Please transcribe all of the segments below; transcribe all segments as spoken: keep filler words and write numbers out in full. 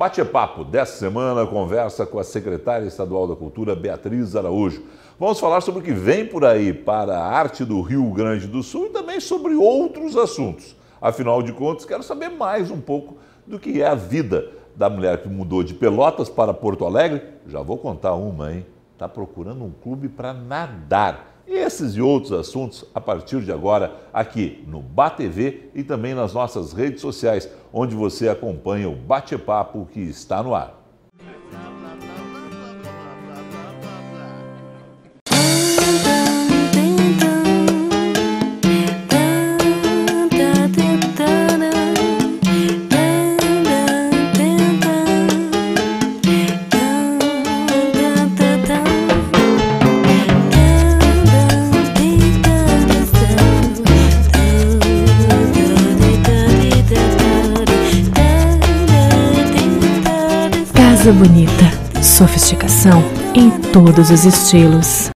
Bate-papo dessa semana, conversa com a secretária estadual da Cultura, Beatriz Araújo. Vamos falar sobre o que vem por aí para a arte do Rio Grande do Sul e também sobre outros assuntos. Afinal de contas, quero saber mais um pouco do que é a vida da mulher que mudou de Pelotas para Porto Alegre. Já vou contar uma, hein? Está procurando um clube para nadar. Esses e outros assuntos a partir de agora aqui no BahTV e também nas nossas redes sociais, onde você acompanha o bate-papo que está no ar. Casa bonita, sofisticação em todos os estilos.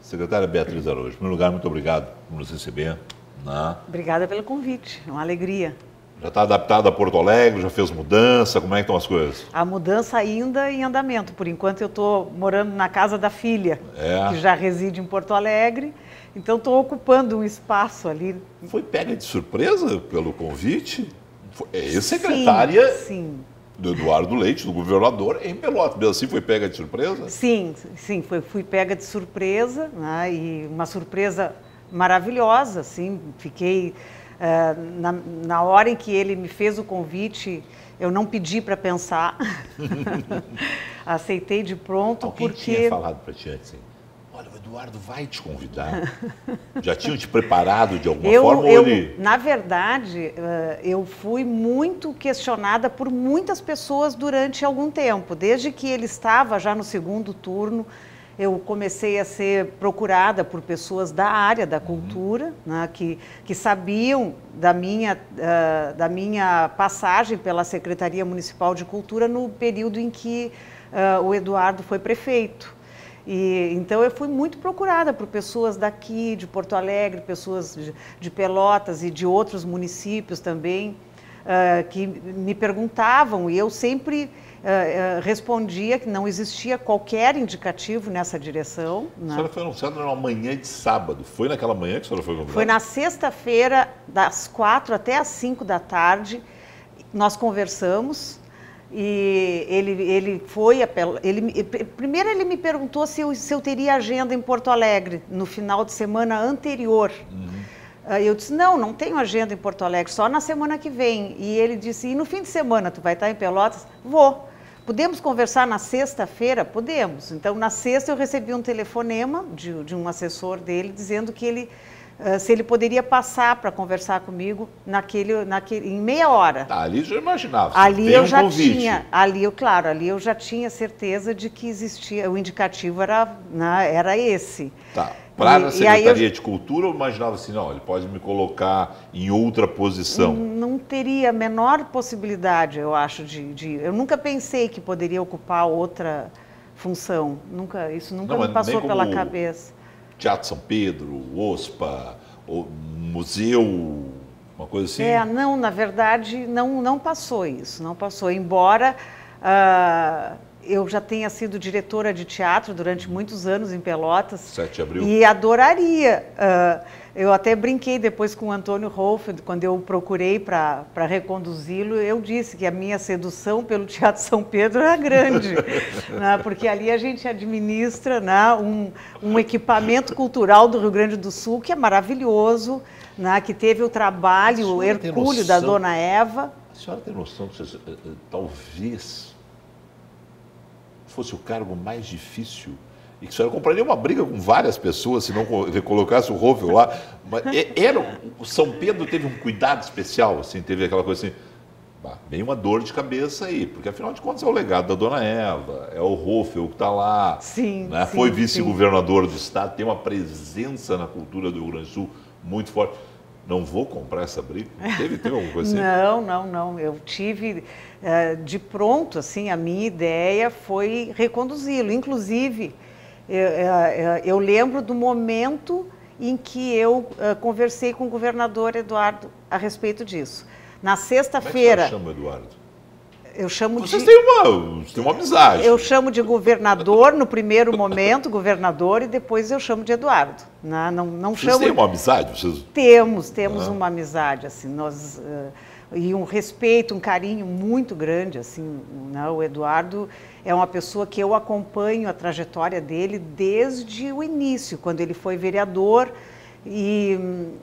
Secretária Beatriz Araújo, em primeiro lugar, muito obrigado por nos receber. Na... Obrigada pelo convite, é uma alegria. Já está adaptada a Porto Alegre, já fez mudança, como é que estão as coisas? A mudança ainda em andamento, por enquanto eu estou morando na casa da filha, é. que já reside em Porto Alegre, então estou ocupando um espaço ali. Foi pega de surpresa pelo convite? É ex-secretária... Sim, sim. Do Eduardo Leite, do governador, em Pelotas. Mesmo assim, foi pega de surpresa? Sim, sim, foi, fui pega de surpresa, né? E uma surpresa maravilhosa, assim, fiquei... Uh, na, na hora em que ele me fez o convite, eu não pedi para pensar, aceitei de pronto. Alguém porque... tinha falado para ti antes, hein? Olha, o Eduardo vai te convidar. Já tinham te preparado de alguma eu, forma? Eu, ele... Na verdade, eu fui muito questionada por muitas pessoas durante algum tempo. Desde que ele estava já no segundo turno, eu comecei a ser procurada por pessoas da área da cultura, uhum. né, que, que sabiam da minha, da minha passagem pela Secretaria Municipal de Cultura no período em que o Eduardo foi prefeito. E, então, eu fui muito procurada por pessoas daqui, de Porto Alegre, pessoas de, de Pelotas e de outros municípios também, uh, que me perguntavam e eu sempre uh, uh, respondia que não existia qualquer indicativo nessa direção. Né? A senhora foi anunciada numa manhã de sábado, foi naquela manhã que a senhora foi convidada? Foi na sexta-feira, das quatro até as cinco da tarde, nós conversamos. E ele, ele foi, a, ele, primeiro ele me perguntou se eu, se eu teria agenda em Porto Alegre no final de semana anterior. Uhum. Eu disse, não, não tenho agenda em Porto Alegre, só na semana que vem. E ele disse, e no fim de semana tu vai estar em Pelotas? Vou. Podemos conversar na sexta-feira? Podemos. Então na sexta eu recebi um telefonema de, de um assessor dele dizendo que ele... Uh, se ele poderia passar para conversar comigo naquele, naquele, em meia hora. Tá, ali já imaginava. Ali eu um já convite. tinha, ali eu, claro, ali eu já tinha certeza de que existia, o indicativo era, né, era esse. Tá. Para a Secretaria eu... de Cultura, eu imaginava assim, não, ele pode me colocar em outra posição. Não, não teria a menor possibilidade, eu acho, de, de... Eu nunca pensei que poderia ocupar outra função. Nunca, isso nunca não, me passou pela como... cabeça. Teatro São Pedro, OSPA, museu, uma coisa assim? É, não, na verdade, não, não passou isso, não passou. Embora uh, eu já tenha sido diretora de teatro durante muitos anos em Pelotas. sete de abril. E adoraria. Uh, eu até brinquei depois com o Antônio Rolf, quando eu procurei para reconduzi-lo, eu disse que a minha sedução pelo Teatro São Pedro era grande, né, porque ali a gente administra, né, um, um equipamento cultural do Rio Grande do Sul que é maravilhoso, né, que teve o trabalho o hercúleo da dona Eva. A senhora tem noção que você, talvez fosse o cargo mais difícil E que o senhor compraria uma briga com várias pessoas se não colocasse o Rolf lá. Mas era, o São Pedro teve um cuidado especial, assim, teve aquela coisa assim, bem uma dor de cabeça aí, porque afinal de contas é o legado da dona Eva, é o Rolf, é o que está lá. Sim, né? sim, foi vice-governador do estado, tem uma presença na cultura do Rio Grande do Sul muito forte. Não vou comprar essa briga? Teve, teve alguma coisa assim? Não, não, não. Eu tive, de pronto, assim, a minha ideia foi reconduzi-lo. Inclusive, eu, eu lembro do momento em que eu conversei com o governador Eduardo a respeito disso. Na sexta-feira... Como é que você chama, Eduardo? Eu chamo Vocês de... Vocês têm uma, têm uma amizade. Eu chamo de governador no primeiro momento, governador, e depois eu chamo de Eduardo. Não, não, não Vocês chamo... têm uma amizade? Vocês... Temos, temos ah. uma amizade, assim, nós... E um respeito, um carinho muito grande, assim, né? O Eduardo é uma pessoa que eu acompanho a trajetória dele desde o início, quando ele foi vereador. E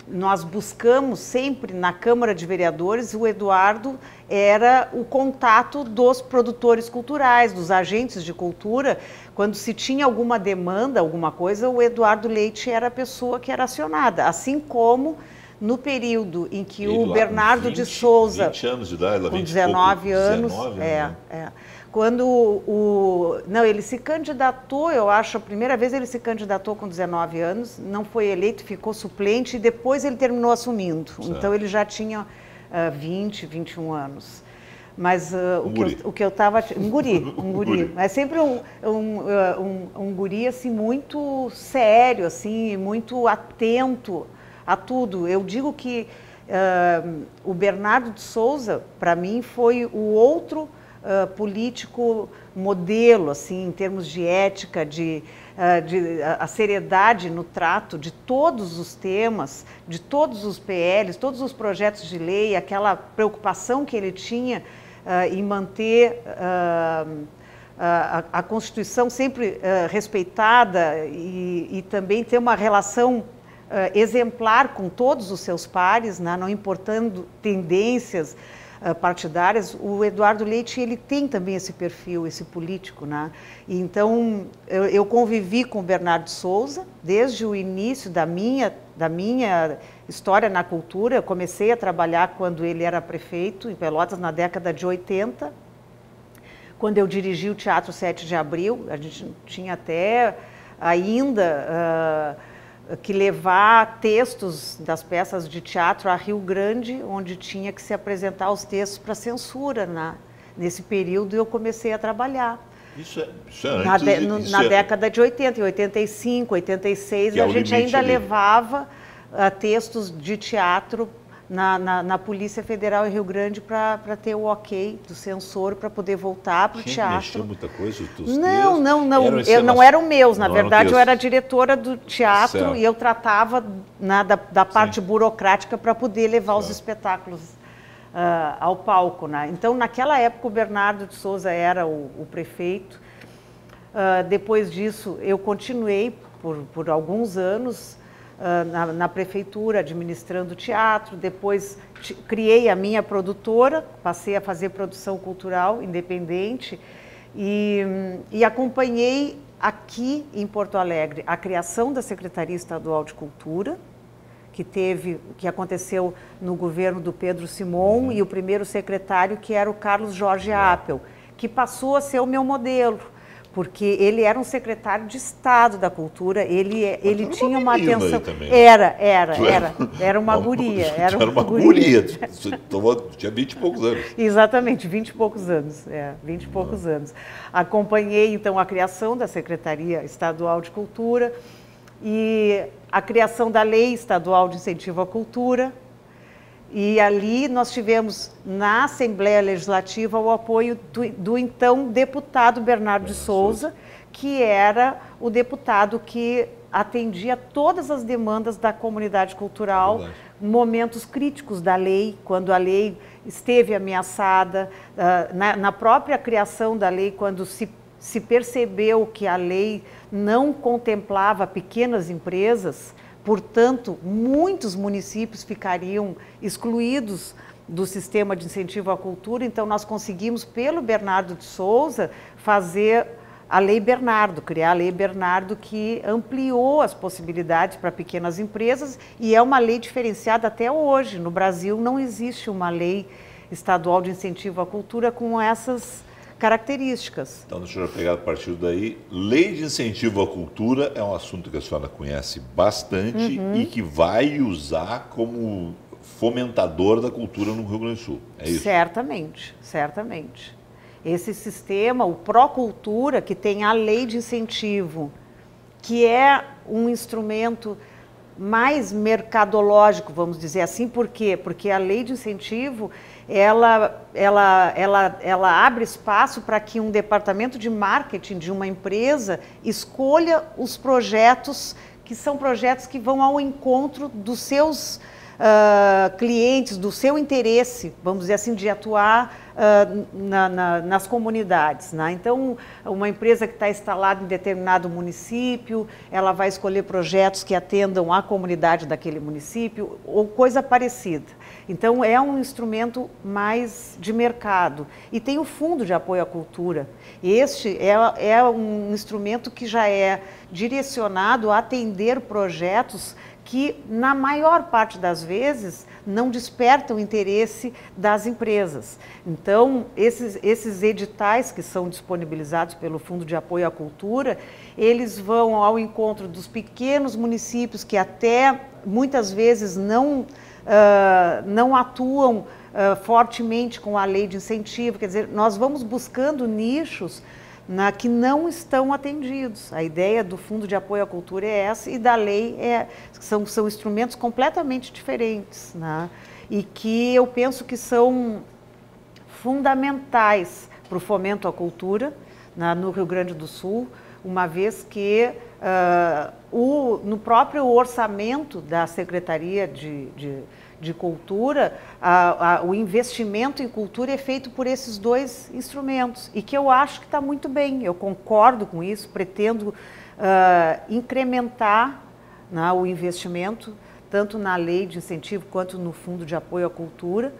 nós buscamos sempre na Câmara de Vereadores, o Eduardo era o contato dos produtores culturais, dos agentes de cultura. Quando se tinha alguma demanda, alguma coisa, o Eduardo Leite era a pessoa que era acionada. Assim como no período em que ele, o Bernardo de Souza, vinte anos de idade, com dezenove anos, é, é, quando o... Não, ele se candidatou, eu acho, a primeira vez ele se candidatou com dezenove anos, não foi eleito, ficou suplente e depois ele terminou assumindo. Certo. Então ele já tinha uh, vinte, vinte e um anos. Mas uh, um o que eu estava... Um guri, um guri. É sempre um, um, um, um guri, assim, muito sério, assim, muito atento a tudo. Eu digo que uh, o Bernardo de Souza, para mim, foi o outro... Uh, político modelo, assim, em termos de ética, de, uh, de a, a seriedade no trato de todos os temas, de todos os P Ls, todos os projetos de lei, aquela preocupação que ele tinha uh, em manter uh, a, a Constituição sempre uh, respeitada e, e também ter uma relação uh, exemplar com todos os seus pares, né, não importando tendências partidárias. O Eduardo Leite, ele tem também esse perfil, esse político, né? Então, eu, eu convivi com o Bernardo de Souza desde o início da minha, da minha história na cultura. Eu comecei a trabalhar quando ele era prefeito em Pelotas, na década de oitenta, quando eu dirigi o Teatro sete de abril. A gente tinha até ainda... Uh, que levar textos das peças de teatro a Rio Grande, onde tinha que se apresentar os textos para censura. Na, nesse período eu comecei a trabalhar. Isso é, isso é na, de, no, isso na é... década de oitenta, oitenta e cinco, oitenta e seis, que a é gente ainda ali levava uh, textos de teatro na, na, na Polícia Federal em Rio Grande para ter o ok do censor para poder voltar para o teatro. Mexeu muita coisa, os não, não, não, eram eu não eram meus, na não verdade eu era diretora do teatro, certo, e eu tratava na, da, da parte, sim, burocrática para poder levar, certo, os espetáculos uh, ao palco, né? Então naquela época o Bernardo de Souza era o, o prefeito. Uh, depois disso eu continuei por, por alguns anos Na, na prefeitura, administrando teatro. Depois criei a minha produtora, passei a fazer produção cultural independente e, e acompanhei aqui em Porto Alegre a criação da Secretaria Estadual de Cultura, que teve, que aconteceu no governo do Pedro Simon, uhum, e o primeiro secretário, que era o Carlos Jorge Appel, que passou a ser o meu modelo, porque ele era um secretário de Estado da Cultura, ele, ele era tinha uma, uma atenção... Era, era, era, era uma guria. Era uma guria, tinha vinte e poucos anos. Exatamente, vinte e poucos anos, é, vinte e poucos anos. Acompanhei, então, a criação da Secretaria Estadual de Cultura e a criação da Lei Estadual de Incentivo à Cultura. E ali nós tivemos, na Assembleia Legislativa, o apoio do, do então deputado Bernardo de Souza, que era o deputado que atendia todas as demandas da comunidade cultural, verdade, momentos críticos da lei, quando a lei esteve ameaçada, na, na própria criação da lei, quando se, se percebeu que a lei não contemplava pequenas empresas. Portanto, muitos municípios ficariam excluídos do sistema de incentivo à cultura. Então, nós conseguimos, pelo Bernardo de Souza, fazer a Lei Bernardo, criar a Lei Bernardo, que ampliou as possibilidades para pequenas empresas, e é uma lei diferenciada até hoje. No Brasil não existe uma lei estadual de incentivo à cultura com essas características. Então, deixa eu já pegar a partir daí. Lei de incentivo à cultura é um assunto que a senhora conhece bastante, uhum, e que vai usar como fomentador da cultura no Rio Grande do Sul, é isso? Certamente, certamente. Esse sistema, o Procultura, que tem a lei de incentivo, que é um instrumento mais mercadológico, vamos dizer assim. Por quê? Porque a lei de incentivo, ela, ela, ela, ela abre espaço para que um departamento de marketing de uma empresa escolha os projetos, que são projetos que vão ao encontro dos seus Uh, clientes, do seu interesse, vamos dizer assim, de atuar uh, na, na, nas comunidades, né? Então, uma empresa que está instalada em determinado município, ela vai escolher projetos que atendam à comunidade daquele município ou coisa parecida. Então, é um instrumento mais de mercado. E tem o Fundo de Apoio à Cultura. Este é, é um instrumento que já é direcionado a atender projetos que, na maior parte das vezes, não despertam o interesse das empresas. Então, esses, esses editais que são disponibilizados pelo Fundo de Apoio à Cultura, eles vão ao encontro dos pequenos municípios que até, muitas vezes, não, uh, não atuam uh, fortemente com a lei de incentivo. Quer dizer, nós vamos buscando nichos Na, que não estão atendidos. A ideia do Fundo de Apoio à Cultura é essa, e da lei é, são, são instrumentos completamente diferentes, né? E que eu penso que são fundamentais para o fomento à cultura, né, no Rio Grande do Sul, uma vez que uh, o, no próprio orçamento da Secretaria de, de, de Cultura, a, a, o investimento em cultura é feito por esses dois instrumentos, e que eu acho que está muito bem, eu concordo com isso, pretendo uh, incrementar, né, o investimento, tanto na lei de incentivo quanto no Fundo de Apoio à Cultura.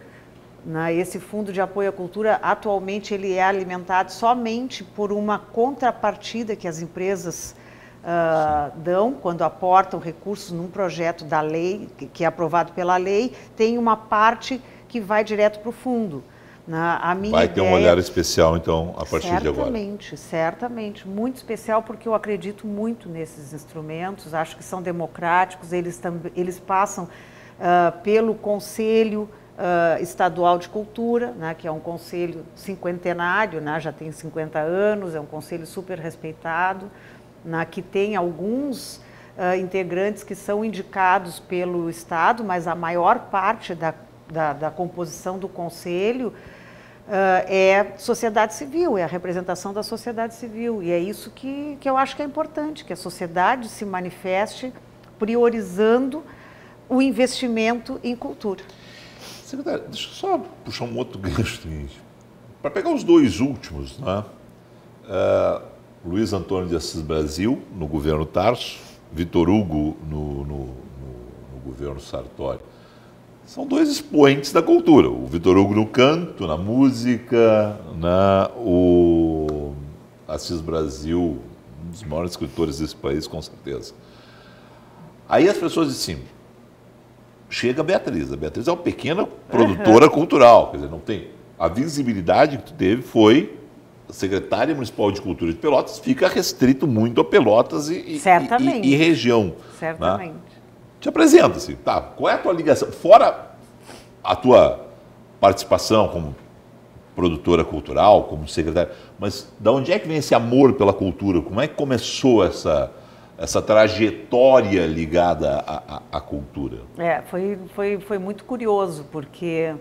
Esse Fundo de Apoio à Cultura, atualmente, ele é alimentado somente por uma contrapartida que as empresas uh, dão quando aportam recursos num projeto da lei, que é aprovado pela lei. Tem uma parte que vai direto para o fundo. A minha vai ter ideia... um olhar especial, então, a partir certamente, de agora. Certamente, certamente. Muito especial, porque eu acredito muito nesses instrumentos, acho que são democráticos, eles, eles passam uh, pelo Conselho Uh, Estadual de Cultura, né, que é um conselho cinquentenário, né, já tem cinquenta anos, é um conselho super respeitado, né, que tem alguns uh, integrantes que são indicados pelo Estado, mas a maior parte da, da, da composição do conselho uh, é sociedade civil, é a representação da sociedade civil. E é isso que, que eu acho que é importante, que a sociedade se manifeste priorizando o investimento em cultura. Secretária, deixa eu só puxar um outro gancho. Para pegar os dois últimos, né? Uh, Luiz Antônio de Assis Brasil, no governo Tarso, Vitor Hugo, no, no, no, no governo Sartori. São dois expoentes da cultura. O Vitor Hugo no canto, na música, na, o Assis Brasil, um dos maiores escritores desse país, com certeza. Aí as pessoas dizem assim, chega a Beatriz. A Beatriz é uma pequena produtora, uhum, cultural. Quer dizer, não tem. A visibilidade que tu teve foi secretária municipal de cultura de Pelotas, fica restrito muito a Pelotas e, certamente, e, e região. Certamente. Né? Te apresenta, assim, tá? Qual é a tua ligação? Fora a tua participação como produtora cultural, como secretária, mas de onde é que vem esse amor pela cultura? Como é que começou essa... essa trajetória ligada à, à, à cultura? É, foi, foi, foi muito curioso, porque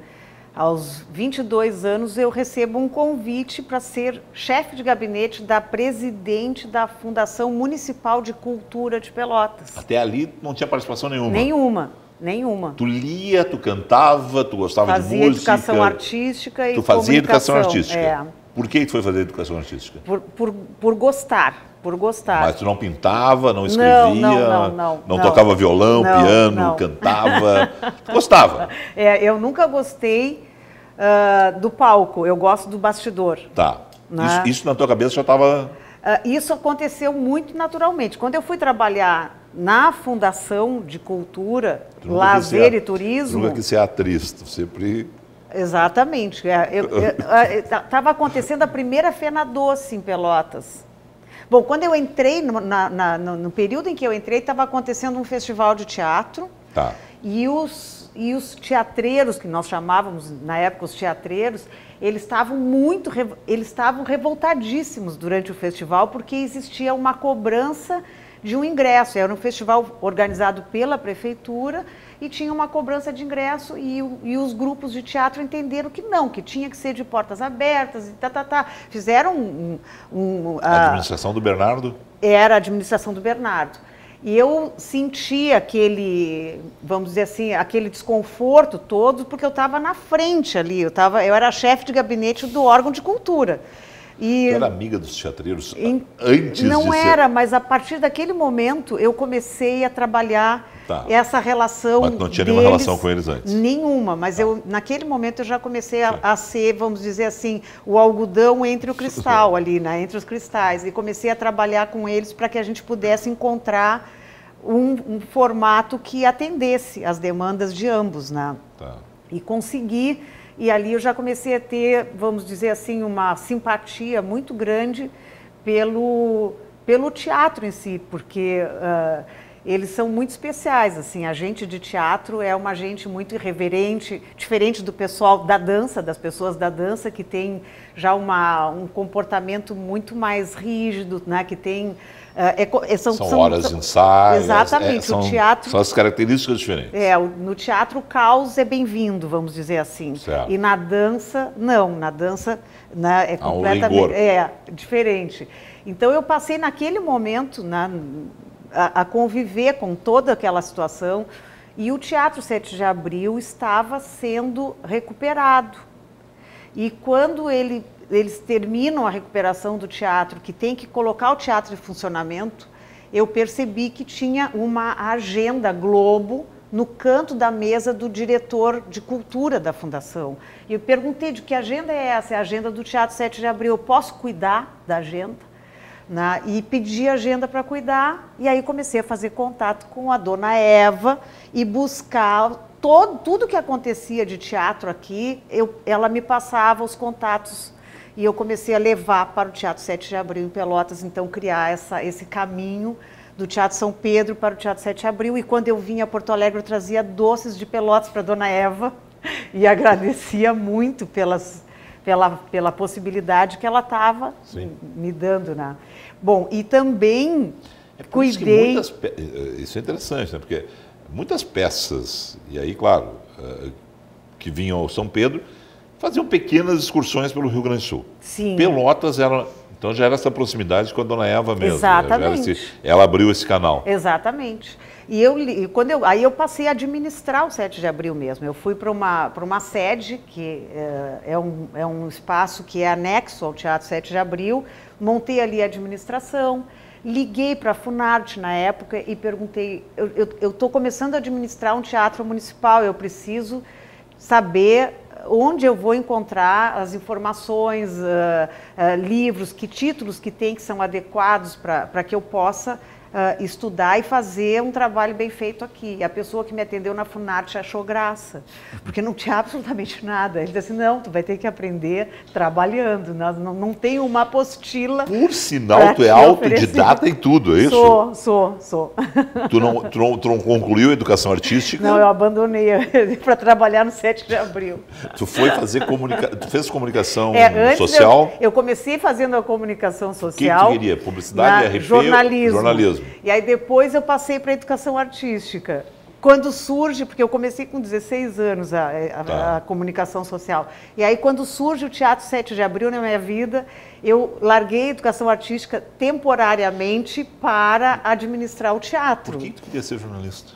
aos vinte e dois anos eu recebo um convite para ser chefe de gabinete da presidente da Fundação Municipal de Cultura de Pelotas. Até ali não tinha participação nenhuma? Nenhuma, nenhuma. Tu lia, tu cantava, tu gostava fazia de música? Fazia educação artística e tu fazia educação artística? É. Por que tu foi fazer educação artística? Por, por, por gostar. Por gostar. Mas tu não pintava, não escrevia, não, não, não, não, não tocava não, violão, não, piano, não. cantava, tu gostava. É, eu nunca gostei uh, do palco, eu gosto do bastidor. Tá, né? isso, isso na tua cabeça já estava... isso aconteceu muito naturalmente. Quando eu fui trabalhar na Fundação de Cultura, Lazer e Turismo... Nunca que ser atriz, sempre... Exatamente. Estava acontecendo a primeira Fena Doce em Pelotas. Bom, quando eu entrei, no, na, na, no período em que eu entrei, estava acontecendo um festival de teatro. Tá. E os, e os teatreiros, que nós chamávamos na época os teatreiros, eles estavam muito, eles estavam revoltadíssimos durante o festival, porque existia uma cobrança de um ingresso. Era um festival organizado pela prefeitura e tinha uma cobrança de ingresso, e, e os grupos de teatro entenderam que não, que tinha que ser de portas abertas e tá, tá, tá. Fizeram um... um a administração uh, do Bernardo? Era a administração do Bernardo. E eu senti aquele, vamos dizer assim, aquele desconforto todo, porque eu estava na frente ali, eu, tava, eu era chefe de gabinete do órgão de cultura. E era amiga dos teatreiros em, antes não de Não era, ser... mas a partir daquele momento eu comecei a trabalhar tá. essa relação Mas não tinha deles, nenhuma relação com eles antes? Nenhuma, mas tá. eu, naquele momento eu já comecei a, a ser, vamos dizer assim, o algodão entre o cristal ali, né, entre os cristais. E comecei a trabalhar com eles para que a gente pudesse encontrar um, um formato que atendesse as demandas de ambos, né? Tá. E conseguir... E ali eu já comecei a ter, vamos dizer assim, uma simpatia muito grande pelo, pelo teatro em si, porque uh, eles são muito especiais, assim, a gente de teatro é uma gente muito irreverente, diferente do pessoal da dança, das pessoas da dança, que tem já uma, um comportamento muito mais rígido, né, que tem... Uh, é, é, são, são, são horas são, de ensaio. Exatamente. É, são, o teatro, são as características diferentes. É, no teatro o caos é bem-vindo, vamos dizer assim. Certo. E na dança, não. Na dança né, é completamente é, diferente. Então eu passei naquele momento né, a, a conviver com toda aquela situação, e o Teatro sete de abril estava sendo recuperado. E quando ele... eles terminam a recuperação do teatro, que tem que colocar o teatro em funcionamento, eu percebi que tinha uma agenda Globo no canto da mesa do diretor de cultura da fundação. E eu perguntei de que agenda é essa? É a agenda do Teatro sete de abril, eu posso cuidar da agenda? Né? E pedi a agenda para cuidar, e aí comecei a fazer contato com a dona Eva e buscar... Todo, tudo que acontecia de teatro aqui, eu, ela me passava os contatos. E eu comecei a levar para o Teatro sete de abril em Pelotas, então criar essa, esse caminho do Teatro São Pedro para o Teatro sete de abril. E quando eu vinha a Porto Alegre, eu trazia doces de Pelotas para a dona Eva e agradecia muito pelas, pela, pela possibilidade que ela estava me dando. Né? Bom, e também é cuidei... Isso, muitas... isso é interessante, né? Porque muitas peças, e aí, claro, que vinham ao São Pedro... faziam pequenas excursões pelo Rio Grande do Sul. Sim. Pelotas era... Então já era essa proximidade com a dona Eva mesmo. Exatamente. Esse, ela abriu esse canal. Exatamente. E eu, quando eu, aí eu passei a administrar o sete de abril mesmo. Eu fui para uma, para uma sede, que é, é, um, é um espaço que é anexo ao Teatro sete de abril. Montei ali a administração, liguei para a Funarte na época e perguntei... Eu estou começando a administrar um teatro municipal, eu preciso saber... onde eu vou encontrar as informações, uh, uh, livros, que títulos que tem que são adequados para que eu possa uh, estudar e fazer um trabalho bem feito aqui. E a pessoa que me atendeu na Funarte achou graça, porque não tinha absolutamente nada. Ele disse assim, não, tu vai ter que aprender trabalhando, não, não tem uma apostila. Por sinal, tu é autodidata em tudo, é isso? Sou, sou, sou. Tu não, tu não, tu não concluiu a educação artística? Não, eu abandonei para trabalhar no sete de abril. Tu foi fazer comunicação, tu fez comunicação é, antes social? Eu, eu comecei fazendo a comunicação social. O que tu queria? Publicidade, R P, jornalismo. jornalismo. E aí depois eu passei para a educação artística. Quando surge, porque eu comecei com dezesseis anos a, a, tá. a comunicação social, e aí quando surge o Teatro sete de abril na minha vida, eu larguei a educação artística temporariamente para administrar o teatro. Por que tu queria ser jornalista?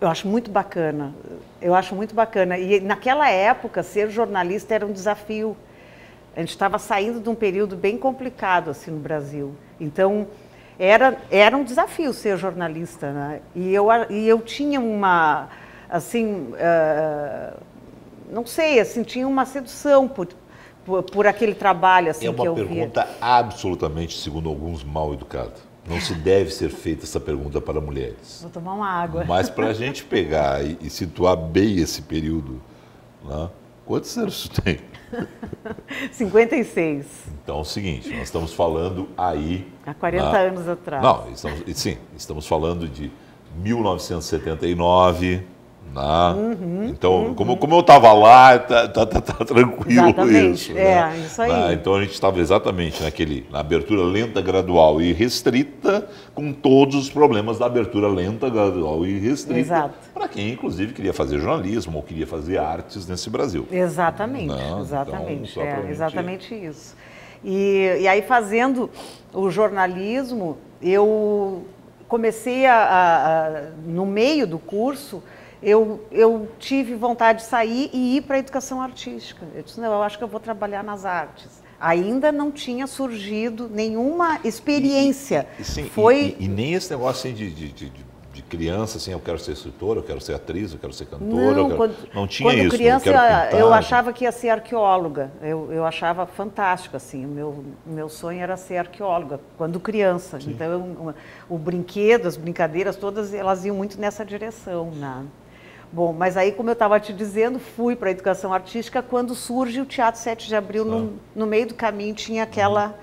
Eu acho muito bacana, eu acho muito bacana. E naquela época, ser jornalista era um desafio. A gente estava saindo de um período bem complicado assim no Brasil. Então, era, era um desafio ser jornalista, né? E eu, e eu tinha uma, assim, uh, não sei, assim, tinha uma sedução por, por, por aquele trabalho assim, é que eu vi. É uma pergunta absolutamente, segundo alguns, mal educada. Não se deve ser feita essa pergunta para mulheres. Vou tomar uma água. Mas para a gente pegar e, e situar bem esse período, né? Quantos anos tu tem? cinquenta e seis. Então é o seguinte, nós estamos falando aí... Há quarenta na... anos atrás. Não, estamos, sim, estamos falando de mil novecentos e setenta e nove... Ah, uhum, então, uhum. Como, como eu estava lá, tá, tá, tá, tá tranquilo exatamente, isso. Né? É, isso aí. Ah, então a gente estava exatamente naquele, na abertura lenta, gradual e restrita, com todos os problemas da abertura lenta, gradual e restrita. Para quem, inclusive, queria fazer jornalismo ou queria fazer artes nesse Brasil. Exatamente, não, exatamente. Então, é, exatamente isso. E, e aí, fazendo o jornalismo, eu comecei a, a, a, no meio do curso. Eu, eu tive vontade de sair e ir para a educação artística. Eu disse, não, eu acho que eu vou trabalhar nas artes. Ainda não tinha surgido nenhuma experiência. E, e, sim, Foi... e, e, e nem esse negócio assim de, de, de, de criança, assim, eu quero ser escritora, eu quero ser atriz, eu quero ser cantora. Não, eu quero... quando, não tinha quando isso. Quando criança, eu, eu achava que ia ser arqueóloga. Eu, eu achava fantástico, assim, o meu, meu sonho era ser arqueóloga, quando criança. Sim. Então, eu, o brinquedo, as brincadeiras, todas, elas iam muito nessa direção, né? Bom, mas aí, como eu estava te dizendo, fui para a educação artística quando surge o Teatro sete de abril, ah. no, no meio do caminho tinha aquela...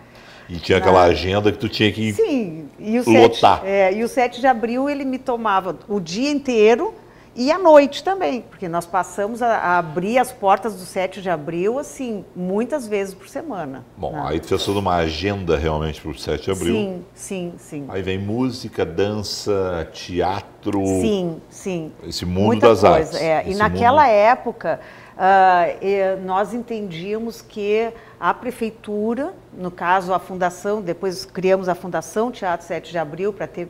E tinha aquela na... agenda que tu tinha que Sim, e o lotar. sete, é, e o sete de abril ele me tomava o dia inteiro e à noite também, porque nós passamos a, a abrir as portas do sete de abril, assim, muitas vezes por semana. Bom, né? Aí tu fez toda uma agenda realmente para o sete de abril. Sim, sim, sim. Aí vem música, dança, teatro... Sim, sim. Esse mundo Muita das coisa, artes. É. E naquela mundo... época, uh, nós entendíamos que a prefeitura, no caso a fundação, depois criamos a Fundação Teatro sete de abril para ter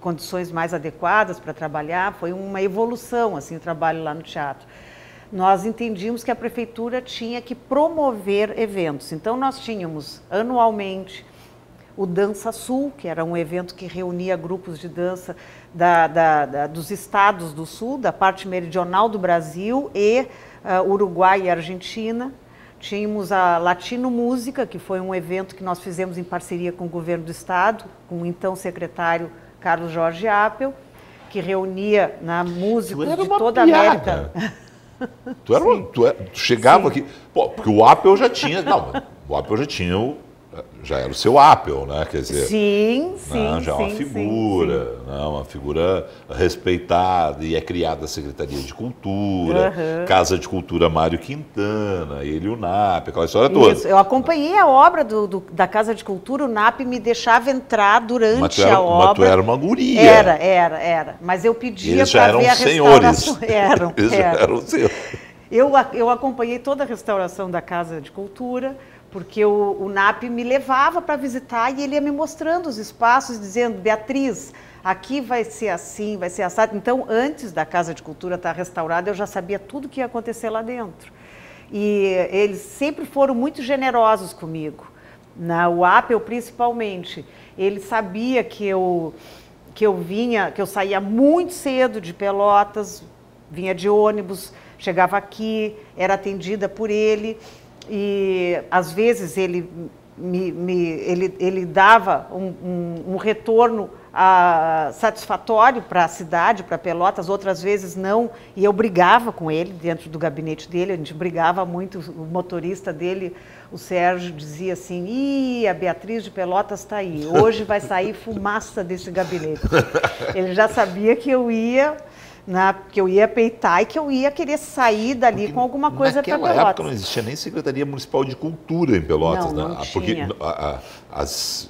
condições mais adequadas para trabalhar, foi uma evolução assim, o trabalho lá no teatro. Nós entendíamos que a prefeitura tinha que promover eventos, então nós tínhamos anualmente o Dança Sul, que era um evento que reunia grupos de dança da, da, da, dos estados do sul, da parte meridional do Brasil e uh, Uruguai e Argentina. Tínhamos a Latino Música, que foi um evento que nós fizemos em parceria com o governo do estado, com o então secretário Carlos Jorge Appel, que reunia na música de toda a América. Tu, era uma, tu, tu chegava Sim. aqui... Pô, porque o Appel já tinha... Não, o Appel já tinha... O... Já era o seu Appel, né? Quer dizer, sim, sim, né? Já sim, uma figura, sim, sim. Né? Uma figura respeitada e é criada a Secretaria de Cultura, uhum. Casa de Cultura Mário Quintana, ele e o N A P, aquela história toda. Isso, eu acompanhei a obra do, do, da Casa de Cultura, o N A P me deixava entrar durante mas tu era, a obra. Mas tu era uma guria. Era, era, era. Mas eu pedia para ver a restauração. Eram, Eles já eram, eram senhores. Eu, eu acompanhei toda a restauração da Casa de Cultura, porque o, o N A P me levava para visitar e ele ia me mostrando os espaços, dizendo, Beatriz, aqui vai ser assim, vai ser assado. Então, antes da Casa de Cultura estar restaurada, eu já sabia tudo o que ia acontecer lá dentro. E eles sempre foram muito generosos comigo. Na U A P, principalmente, ele sabia que eu, que eu vinha, que eu saía muito cedo de Pelotas, vinha de ônibus, chegava aqui, era atendida por ele... E, às vezes, ele, me, me, ele, ele dava um, um, um retorno a, satisfatório para a cidade, para Pelotas, outras vezes não. E eu brigava com ele dentro do gabinete dele, a gente brigava muito. O motorista dele, o Sérgio, dizia assim, ih, a Beatriz de Pelotas está aí, hoje vai sair fumaça desse gabinete. Ele já sabia que eu ia... Na, que eu ia peitar e que eu ia querer sair dali porque com alguma coisa para Pelotas. Naquela época não existia nem Secretaria Municipal de Cultura em Pelotas. Não, né? não porque tinha. A, a, as,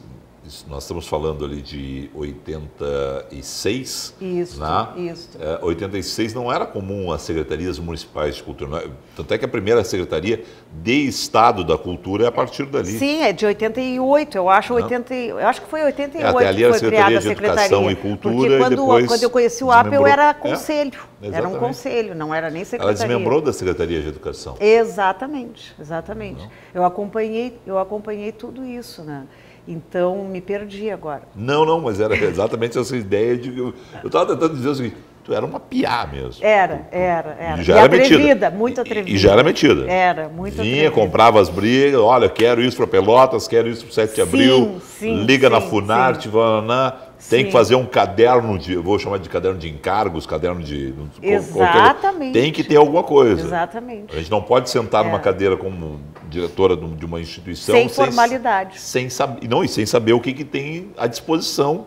nós estamos falando ali de oitenta e seis. Isso, né? isso. É, oitenta e seis não era comum as secretarias municipais de cultura. É? Tanto é que a primeira secretaria de Estado da Cultura é a partir dali. Sim, é de oitenta e oito, eu acho, oitenta, eu acho que foi oitenta e oito é, até ali que foi secretaria criada a Secretaria de Educação e Cultura. Porque quando, e depois quando eu conheci o Appel, eu era conselho, é, era um conselho, não era nem secretaria. Ela desmembrou da Secretaria de Educação. Exatamente, exatamente. Não. Eu acompanhei, eu acompanhei tudo isso, né? Então, me perdi agora. Não, não, mas era exatamente essa ideia de... Eu estava tentando dizer o seguinte, tu era uma piá mesmo. Era, era, era. E, já e era atrevida, metida. muito atrevida. E, e já era metida. Era, muito Vinha, atrevida. Vinha, comprava as brigas, olha, quero isso para Pelotas, quero isso para o sete de abril, sim, liga sim, na Funarte, vananá. Tem Sim. que fazer um caderno de, eu vou chamar de caderno de encargos, caderno de... Exatamente. Qualquer, tem que ter alguma coisa. Exatamente. A gente não pode sentar é. numa cadeira como diretora de uma instituição... Sem, sem formalidade. Sem, sem, não, e sem saber o que, que tem à disposição.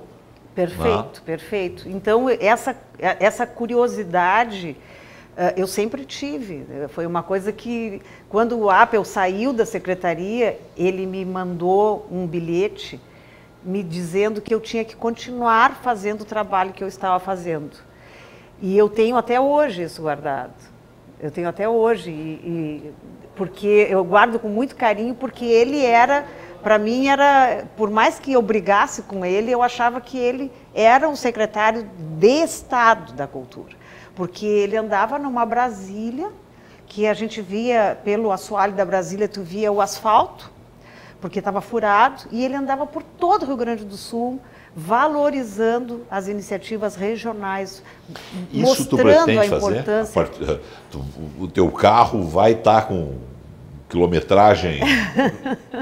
Perfeito, né? perfeito. Então, essa, essa curiosidade eu sempre tive. Foi uma coisa que, quando o Appel saiu da secretaria, ele me mandou um bilhete... me dizendo que eu tinha que continuar fazendo o trabalho que eu estava fazendo. E eu tenho até hoje isso guardado. Eu tenho até hoje. E, e, porque eu guardo com muito carinho, porque ele era, para mim, era, por mais que eu brigasse com ele, eu achava que ele era um secretário de Estado da Cultura. Porque ele andava numa Brasília, que a gente via, pelo assoalho da Brasília, tu via o asfalto, porque estava furado, e ele andava por todo o Rio Grande do Sul, valorizando as iniciativas regionais, Isso mostrando a importância. Isso tu pretende fazer? O teu carro vai estar tá com quilometragem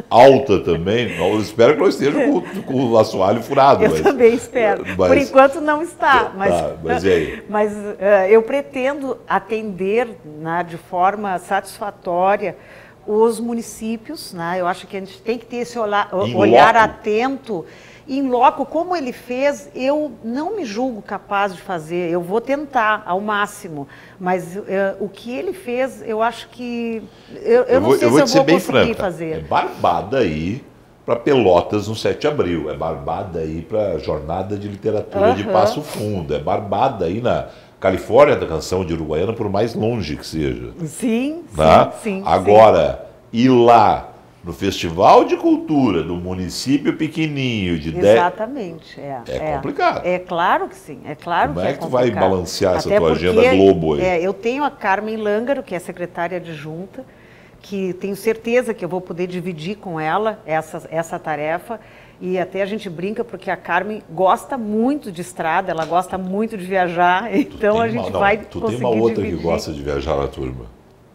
alta também? Eu espero que não esteja com, com o assoalho furado. Eu mas, também espero. Mas, por enquanto não está. Mas, tá, mas, e aí? mas uh, eu pretendo atender né, de forma satisfatória os municípios, né? Eu acho que a gente tem que ter esse olhar, olhar atento, em loco, como ele fez, eu não me julgo capaz de fazer, eu vou tentar ao máximo, mas uh, o que ele fez, eu acho que, eu, eu, eu não vou, sei eu se vou eu vou conseguir franca, fazer. É barbada aí para Pelotas no sete de abril, é barbada aí para a Jornada de Literatura uhum. de Passo Fundo, é barbada aí na... Califórnia da canção de Uruguaiana, por mais longe que seja. Sim, tá? sim, sim. Agora, sim. ir lá no Festival de Cultura do município pequenininho de dez... Exatamente, é. É complicado. É, é claro que sim, é claro Como que é complicado. Como é que tu vai balancear essa Até tua agenda Globo aí? É, eu tenho a Carmen Langaro, que é secretária adjunta, que tenho certeza que eu vou poder dividir com ela essa, essa tarefa. E até a gente brinca porque a Carmen gosta muito de estrada, ela gosta muito de viajar, então a gente vai conseguir dividir. Tu tem uma outra que gosta de viajar na turma,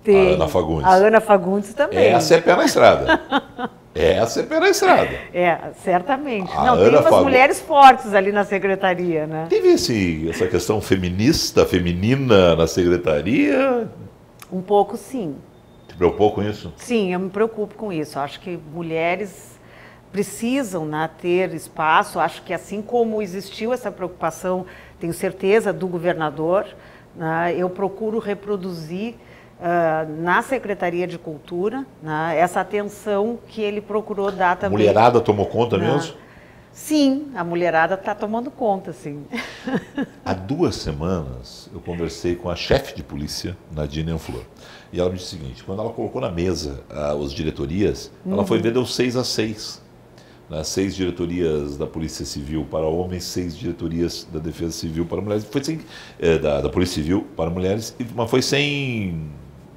a Ana Fagundes. A Ana Fagundes também. Essa é pé na estrada. Essa é pé na estrada. É, certamente. Não, tem umas mulheres fortes ali na secretaria, né? Teve esse, essa questão feminista, feminina na secretaria? Um pouco, sim. Te preocupou com isso? Sim, eu me preocupo com isso. Acho que mulheres... precisam né, ter espaço, acho que assim como existiu essa preocupação, tenho certeza, do governador, né, eu procuro reproduzir uh, na Secretaria de Cultura né, essa atenção que ele procurou dar também. A mulherada tomou conta né? mesmo? Sim, a mulherada está tomando conta, sim. Há duas semanas eu conversei com a chefe de polícia, Nadine Anflor. E ela me disse o seguinte, quando ela colocou na mesa uh, as diretorias, uhum. ela foi ver, deu seis a seis. Nas seis diretorias da Polícia Civil para homens, seis diretorias da Defesa Civil para mulheres, foi sem, é, da, da Polícia Civil para mulheres, mas foi sem,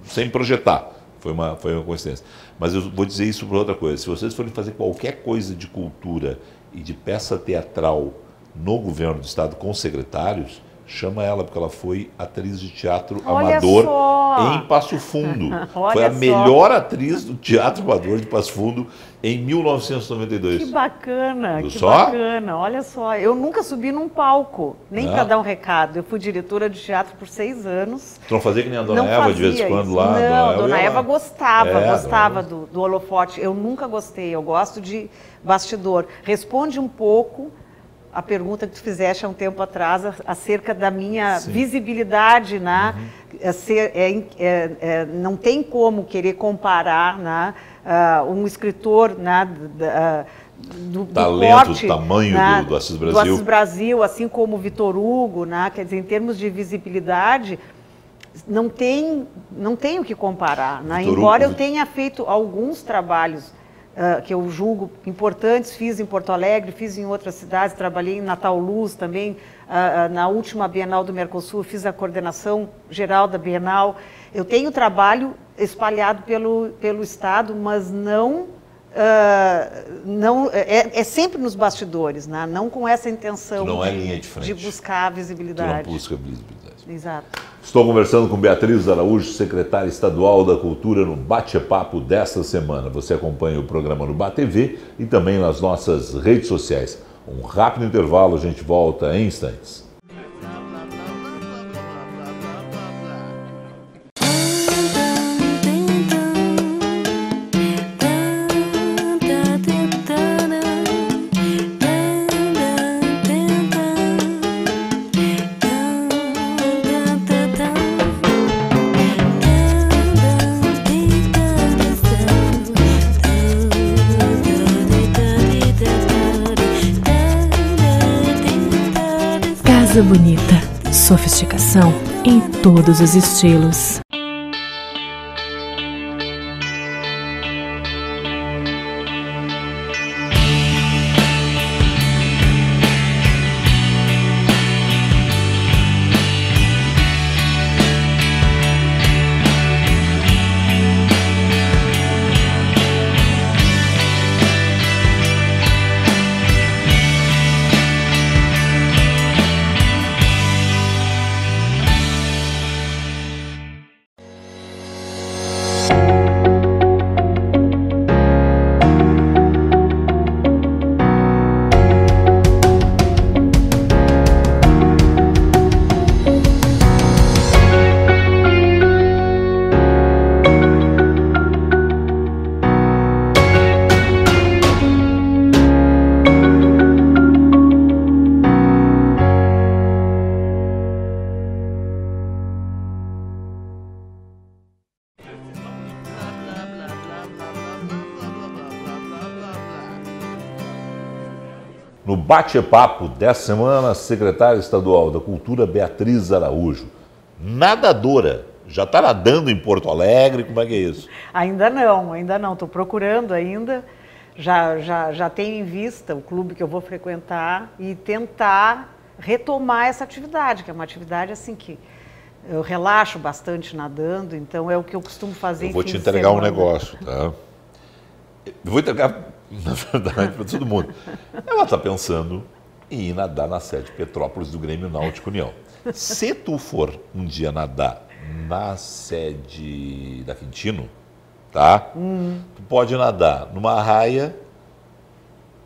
sem projetar, foi uma, foi uma coincidência. Mas eu vou dizer isso por outra coisa, se vocês forem fazer qualquer coisa de cultura e de peça teatral no governo do estado com secretários, chama ela, porque ela foi atriz de teatro Olha amador só. em Passo Fundo. Olha foi a só. melhor atriz do teatro amador de Passo Fundo em mil novecentos e noventa e dois. Que bacana, Viu que só? bacana. Olha só, eu nunca subi num palco, nem para dar um recado. Eu fui diretora de teatro por seis anos. Então fazia que nem a Dona Não Eva de vez em quando isso. lá. Não, a Dona, dona Eva gostava, é, gostava dona... do, do holofote. Eu nunca gostei, eu gosto de bastidor. Responde um pouco... a pergunta que tu fizeste há um tempo atrás acerca da minha Sim. visibilidade, né? Uhum. É ser, é, é, é, não tem como querer comparar né? uh, um escritor né? do, do Talento, porte, do tamanho né? do, do Assis Brasil. Do Assis Brasil, assim como o Vitor Hugo, né? Quer dizer, em termos de visibilidade, não tem, não tem o que comparar. Né? Embora Hugo, eu tenha feito alguns trabalhos Uh, que eu julgo importantes, fiz em Porto Alegre, fiz em outras cidades, trabalhei em Natal Luz também, uh, uh, na última Bienal do Mercosul, fiz a coordenação geral da Bienal. Eu tenho trabalho espalhado pelo, pelo Estado, mas não, uh, não é, é sempre nos bastidores, né? Não com essa intenção não de, é linha de, frente. de buscar a visibilidade. Tu não busca a visibilidade. Exato. Estou conversando com Beatriz Araújo, secretária estadual da Cultura, no bate-papo desta semana. Você acompanha o programa no BahTV e também nas nossas redes sociais. Um rápido intervalo, a gente volta em instantes. Bonita, sofisticação em todos os estilos. No bate-papo dessa semana, a secretária estadual da Cultura, Beatriz Araújo, nadadora, já está nadando em Porto Alegre, como é que é isso? Ainda não, ainda não, estou procurando ainda, já, já, já tenho em vista o clube que eu vou frequentar e tentar retomar essa atividade, que é uma atividade assim que eu relaxo bastante nadando, então é o que eu costumo fazer em fim de semana. Eu vou te entregar um negócio, tá? Eu vou entregar... na verdade, para todo mundo. Ela está pensando em ir nadar na sede Petrópolis do Grêmio Náutico União. Se tu for um dia nadar na sede da Quintino, tá? Hum. Tu pode nadar numa raia,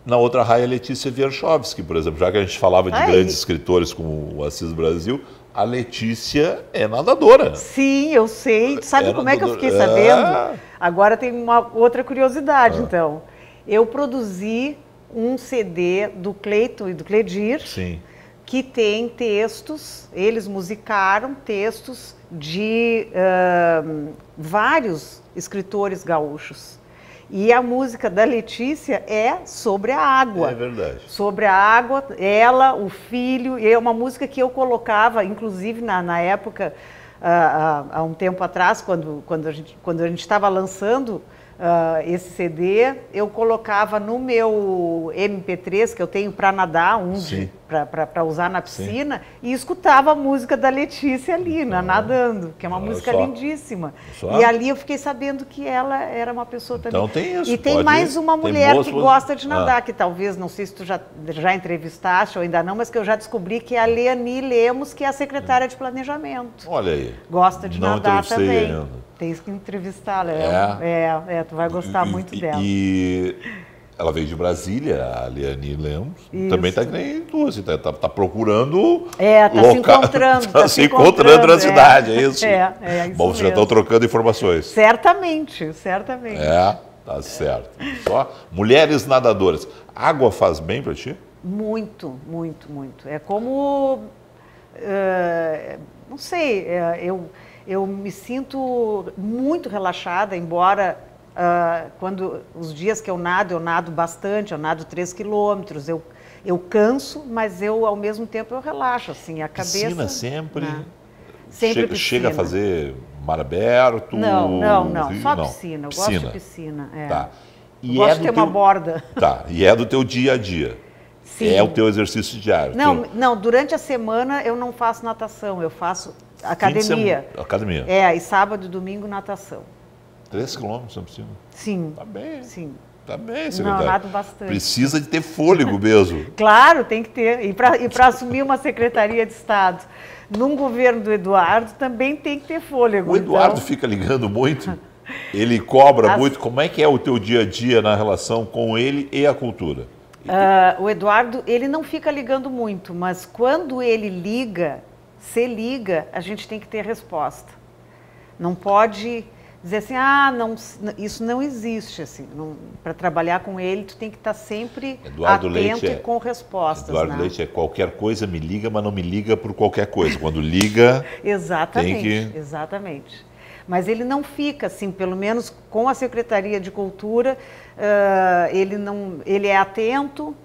na outra raia Letícia Wierchkowski, por exemplo. Já que a gente falava de Ai. grandes escritores como o Assis Brasil, a Letícia é nadadora. Sim, eu sei. Tu sabe é como nadadora. É que eu fiquei sabendo? É. Agora tem uma outra curiosidade, ah. então. Eu produzi um C D do Cleito e do Cledir, Sim. que tem textos, eles musicaram textos de uh, vários escritores gaúchos. E a música da Letícia é sobre a água. É verdade. Sobre a água, ela, o filho, e é uma música que eu colocava, inclusive na, na época, uh, uh, há um tempo atrás, quando, quando a gente quando a gente estava lançando... Uh, esse C D, eu colocava no meu M P três, que eu tenho para nadar, um para usar na piscina, Sim. e escutava a música da Letícia ali, na, nadando, que é uma Olha música só. lindíssima. E ali eu fiquei sabendo que ela era uma pessoa também. Então tem isso. E tem pode... mais uma mulher boas, que boas... gosta de nadar, ah. que talvez, não sei se tu já, já entrevistaste ou ainda não, mas que eu já descobri que é a Leani Lemos, que é a secretária de planejamento. Olha aí. Gosta de não nadar também. Ainda. Tem que entrevistá-la, é. É, é, tu vai gostar e, muito dela. E ela veio de Brasília, a Leani Lemos, Isso. também está que nem tu, assim, tá, tá, tá procurando... É, está se encontrando. Está tá se encontrando, encontrando na cidade, é, é isso? É, é isso Bom, vocês já estão trocando informações. Certamente, certamente. É, tá certo. Só mulheres nadadoras. Água faz bem para ti? Muito, muito, muito. É como... Uh, não sei, eu... Eu me sinto muito relaxada, embora uh, quando os dias que eu nado, eu nado bastante, eu nado três quilômetros, eu, eu canso, mas eu ao mesmo tempo eu relaxo, assim, a cabeça... Piscina sempre? Né? Sempre chega, piscina. Chega a fazer mar aberto? Não, não, não, só não. piscina, eu piscina. gosto de piscina. É. Tá. E eu gosto é de ter teu... uma borda. Tá, e é do teu dia a dia? Sim. É o teu exercício diário? Não, teu... não, durante a semana eu não faço natação, eu faço... Academia. Academia. É, e sábado e domingo natação. Três quilômetros na piscina? Sim. Tá bem. Sim. Tá bem, secretária. Não, nado bastante. Precisa de ter fôlego mesmo. Claro, tem que ter. E para assumir uma secretaria de Estado. num governo do Eduardo também tem que ter fôlego. O Eduardo então... fica ligando muito, ele cobra As... muito. Como é que é o teu dia a dia na relação com ele e a cultura? Uh, o Eduardo, ele não fica ligando muito, mas quando ele liga, se liga, a gente tem que ter resposta. Não pode dizer assim, ah, não, isso não existe, assim. Para trabalhar com ele, tu tem que estar sempre Eduardo atento Leite é, e com respostas. Eduardo né? Leite é qualquer coisa, me liga, mas não me liga por qualquer coisa. Quando liga, exatamente, tem que... Exatamente. Mas ele não fica, assim, pelo menos com a Secretaria de Cultura, uh, ele, não, ele é atento,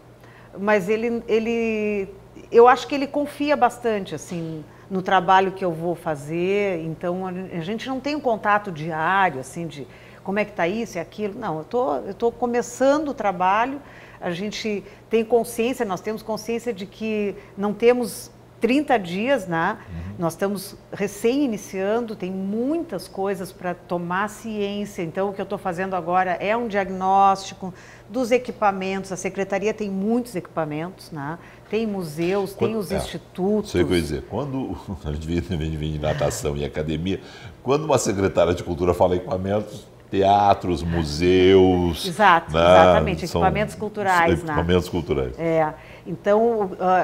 mas ele, ele, eu acho que ele confia bastante, assim, no trabalho que eu vou fazer. Então, a gente não tem um contato diário, assim, de como é que está isso e aquilo. Não, eu tô, eu tô começando o trabalho, a gente tem consciência, nós temos consciência de que não temos... trinta dias, né? Uhum. Nós estamos recém-iniciando, tem muitas coisas para tomar ciência. Então, o que eu estou fazendo agora é um diagnóstico dos equipamentos. A Secretaria tem muitos equipamentos, né? Tem museus, quando, tem os é, institutos. Sei o que eu ia dizer. Quando a gente vem de natação e academia, quando uma secretária de cultura fala equipamentos, teatros, museus... Exato, né? Exatamente, são equipamentos culturais. Equipamentos né? culturais. É. Então,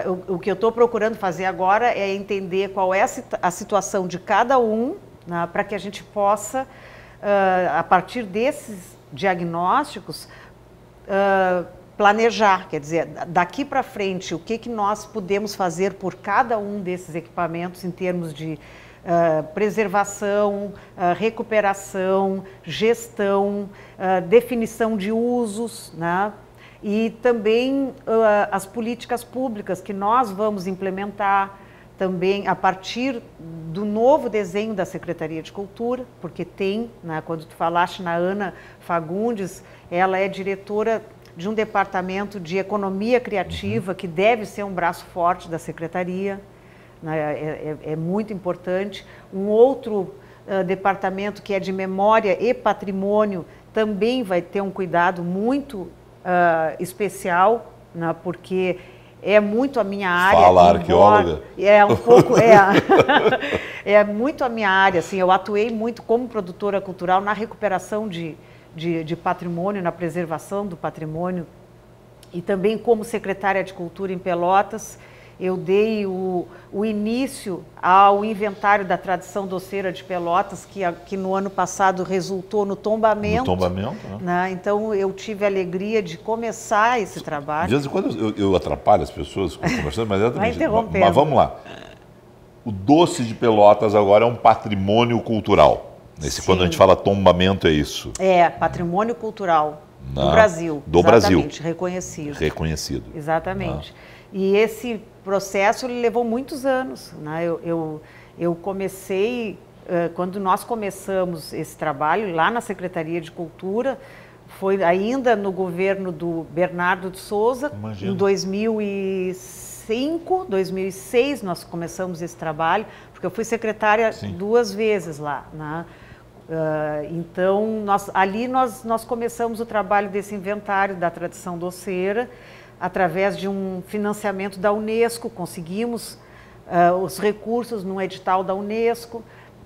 uh, o, o que eu estou procurando fazer agora é entender qual é a, a situação de cada um, né, para que a gente possa, uh, a partir desses diagnósticos, uh, planejar, quer dizer, daqui para frente, o que, que nós podemos fazer por cada um desses equipamentos em termos de uh, preservação, uh, recuperação, gestão, uh, definição de usos, né? E também uh, as políticas públicas que nós vamos implementar também a partir do novo desenho da Secretaria de Cultura, porque tem, né, quando tu falaste na Ana Fagundes, ela é diretora de um departamento de economia criativa, uhum, que deve ser um braço forte da Secretaria, né, é, é, é muito importante. Um outro uh, departamento que é de memória e patrimônio também vai ter um cuidado muito Uh, especial, né, porque é muito a minha área. Fala, arqueóloga. É um pouco, é, é muito a minha área. Assim, eu atuei muito como produtora cultural na recuperação de, de, de patrimônio, na preservação do patrimônio, e também como secretária de cultura em Pelotas. Eu dei o, o início ao inventário da tradição doceira de Pelotas, que, a, que no ano passado resultou no tombamento. No tombamento, né? Né? Então, eu tive a alegria de começar esse trabalho. De vez em quando eu, eu atrapalho as pessoas conversando, mas, mas, mas vamos lá. O doce de Pelotas agora é um patrimônio cultural. Esse, quando a gente fala tombamento, é isso. É, patrimônio cultural Na... do Brasil. Do Brasil. Reconhecido. Reconhecido. Exatamente. Na... E esse processo levou muitos anos, né? Eu, eu, eu comecei, uh, quando nós começamos esse trabalho lá na Secretaria de Cultura, foi ainda no governo do Bernardo de Souza. Imagina. Em dois mil e cinco, dois mil e seis nós começamos esse trabalho, porque eu fui secretária, sim, duas vezes lá, né? Uh, então, nós, ali nós, nós começamos o trabalho desse inventário da tradição doceira, através de um financiamento da Unesco. Conseguimos uh, os recursos num edital da Unesco,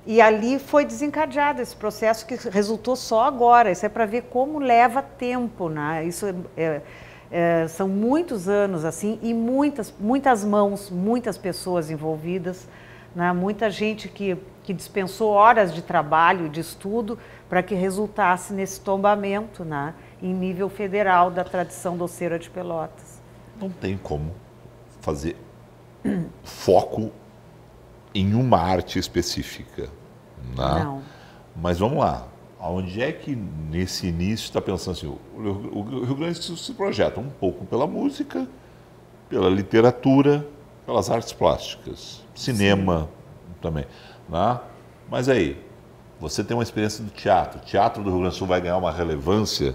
e ali foi desencadeado esse processo que resultou só agora. Isso é para ver como leva tempo, né? Isso é, é, são muitos anos, assim, e muitas, muitas mãos, muitas pessoas envolvidas, né? Muita gente que, que dispensou horas de trabalho, de estudo, para que resultasse nesse tombamento, né, em nível federal da tradição doceira de Pelotas. Não tem como fazer foco em uma arte específica, né? Não. Mas vamos lá, onde é que nesse início está pensando assim, o Rio Grande do Sul se projeta um pouco pela música, pela literatura, pelas artes plásticas, cinema, sim, também, né? Mas aí, você tem uma experiência do teatro, o teatro do Rio Grande do Sul vai ganhar uma relevância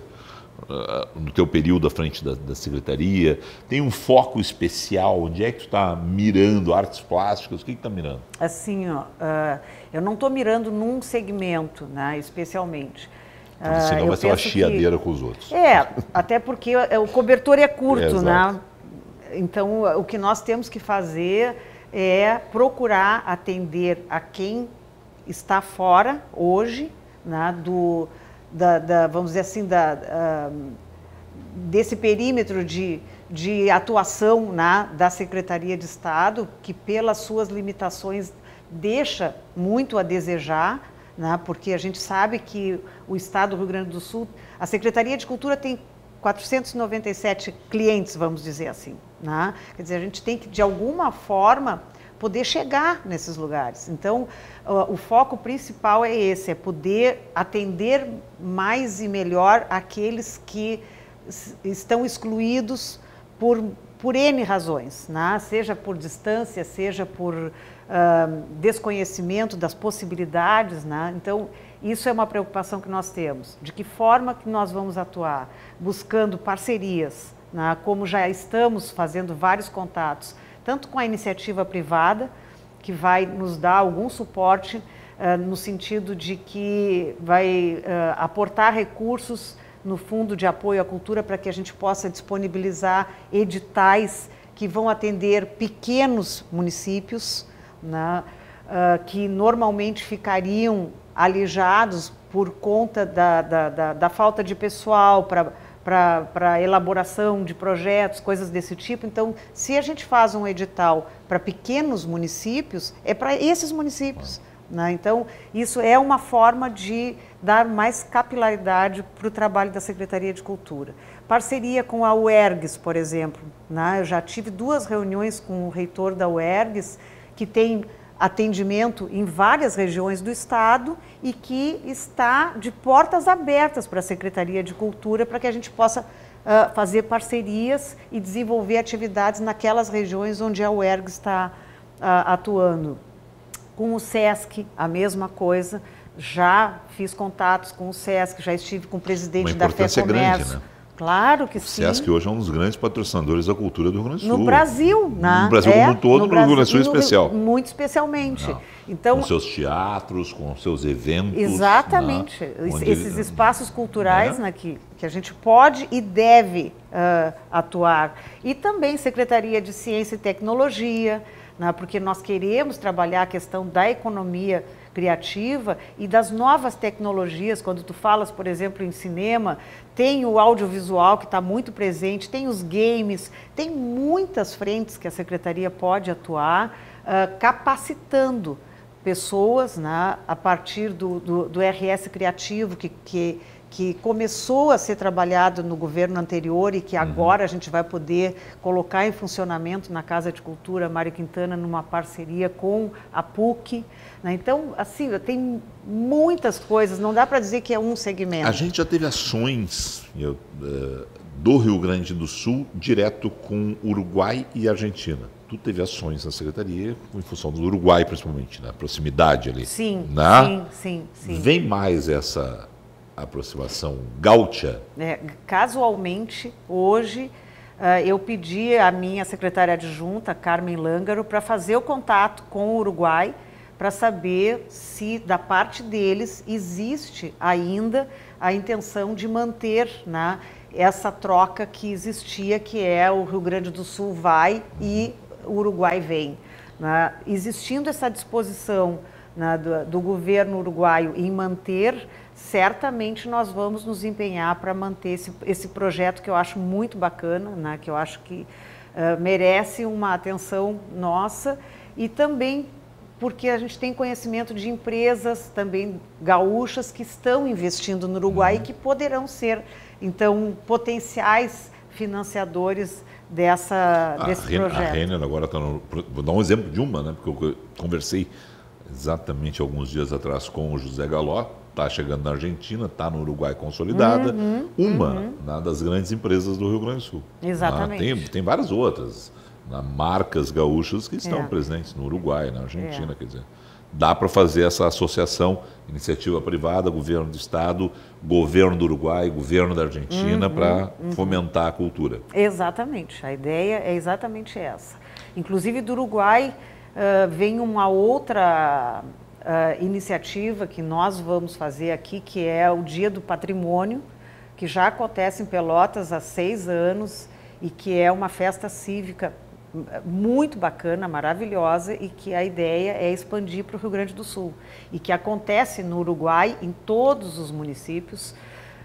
no teu período à frente da, da secretaria? Tem um foco especial? Onde é que tu está mirando? Artes plásticas? O que que está mirando? Assim, ó, uh, eu não estou mirando num segmento, né, especialmente. Então, uh, senão vai ser uma chiadeira que... com os outros. É, até porque o cobertor é curto, é, né? Então, o que nós temos que fazer é procurar atender a quem está fora hoje, né, do, da, da, vamos dizer assim, da, uh, desse perímetro de, de atuação, né, da Secretaria de Estado, que pelas suas limitações deixa muito a desejar, né, porque a gente sabe que o Estado do Rio Grande do Sul, a Secretaria de Cultura tem quatrocentos e noventa e sete clientes, vamos dizer assim, né? Quer dizer, a gente tem que, de alguma forma, poder chegar nesses lugares. Então, o foco principal é esse, é poder atender mais e melhor aqueles que estão excluídos por, por N razões, né? Seja por distância, seja por uh, desconhecimento das possibilidades, né? Então, isso é uma preocupação que nós temos. De que forma que nós vamos atuar? Buscando parcerias, né? Como já estamos fazendo vários contatos, tanto com a iniciativa privada, que vai nos dar algum suporte uh, no sentido de que vai uh, aportar recursos no Fundo de Apoio à Cultura para que a gente possa disponibilizar editais que vão atender pequenos municípios, né? uh, que normalmente ficariam alijados por conta da, da, da, da falta de pessoal para para elaboração de projetos, coisas desse tipo. Então, se a gente faz um edital para pequenos municípios, é para esses municípios, né? Então, isso é uma forma de dar mais capilaridade para o trabalho da Secretaria de Cultura. Parceria com a U E R G S, por exemplo, né? Eu já tive duas reuniões com o reitor da U E R G S, que tem atendimento em várias regiões do estado e que está de portas abertas para a Secretaria de Cultura para que a gente possa uh, fazer parcerias e desenvolver atividades naquelas regiões onde a U E R G S está uh, atuando. Com o SESC, a mesma coisa, já fiz contatos com o SESC, já estive com o presidente da FEComércio. Uma importância grande, né? Claro que sim. O SESC hoje é um dos grandes patrocinadores da cultura do Rio Grande do Sul. No Brasil, né? No Brasil como um todo, no Rio Grande do Sul especial. Muito especialmente. Então, com seus teatros, com seus eventos. Exatamente. Né? Onde... Esses espaços culturais, né? Né, que, que a gente pode e deve uh, atuar. E também Secretaria de Ciência e Tecnologia, né? Porque nós queremos trabalhar a questão da economia criativa e das novas tecnologias. Quando tu falas, por exemplo, em cinema, tem o audiovisual que está muito presente, tem os games, tem muitas frentes que a Secretaria pode atuar, uh, capacitando pessoas, né, a partir do, do, do R S Criativo, que, que, que começou a ser trabalhado no governo anterior e que agora a gente vai poder colocar em funcionamento na Casa de Cultura Mário Quintana, numa parceria com a PUC. Então, assim, tem muitas coisas, não dá para dizer que é um segmento. A gente já teve ações eu, do Rio Grande do Sul direto com Uruguai e Argentina. Tu teve ações na Secretaria em função do Uruguai, principalmente, na proximidade ali. Sim, na... sim, sim, sim. Vem mais essa aproximação gaúcha? É, casualmente, hoje... eu pedi à minha secretária adjunta, Carmen Langaro, para fazer o contato com o Uruguai, para saber se, da parte deles, existe ainda a intenção de manter, né, essa troca que existia, que é o Rio Grande do Sul vai e o Uruguai vem. Né? Existindo essa disposição, né, do, do governo uruguaio em manter, certamente nós vamos nos empenhar para manter esse, esse projeto que eu acho muito bacana, né, que eu acho que uh, merece uma atenção nossa, e também porque a gente tem conhecimento de empresas também gaúchas que estão investindo no Uruguai, uhum, e que poderão ser, então, potenciais financiadores dessa, a desse Renner, projeto. A Renner agora está no... Vou dar um exemplo de uma, né, porque eu conversei exatamente alguns dias atrás com o José Galó, está chegando na Argentina, está no Uruguai consolidada, uhum, uma, uhum, né, das grandes empresas do Rio Grande do Sul. Exatamente. Né, tem, tem várias outras, né, marcas gaúchas que estão, é, presentes no Uruguai, na Argentina, é, quer dizer, dá para fazer essa associação, iniciativa privada, governo do Estado, governo do Uruguai, governo da Argentina, uhum, para, uhum, fomentar a cultura. Exatamente, a ideia é exatamente essa. Inclusive do Uruguai, Uh, vem uma outra uh, iniciativa que nós vamos fazer aqui, que é o Dia do Patrimônio, que já acontece em Pelotas há seis anos e que é uma festa cívica muito bacana, maravilhosa, e que a ideia é expandir para o Rio Grande do Sul, e que acontece no Uruguai, em todos os municípios,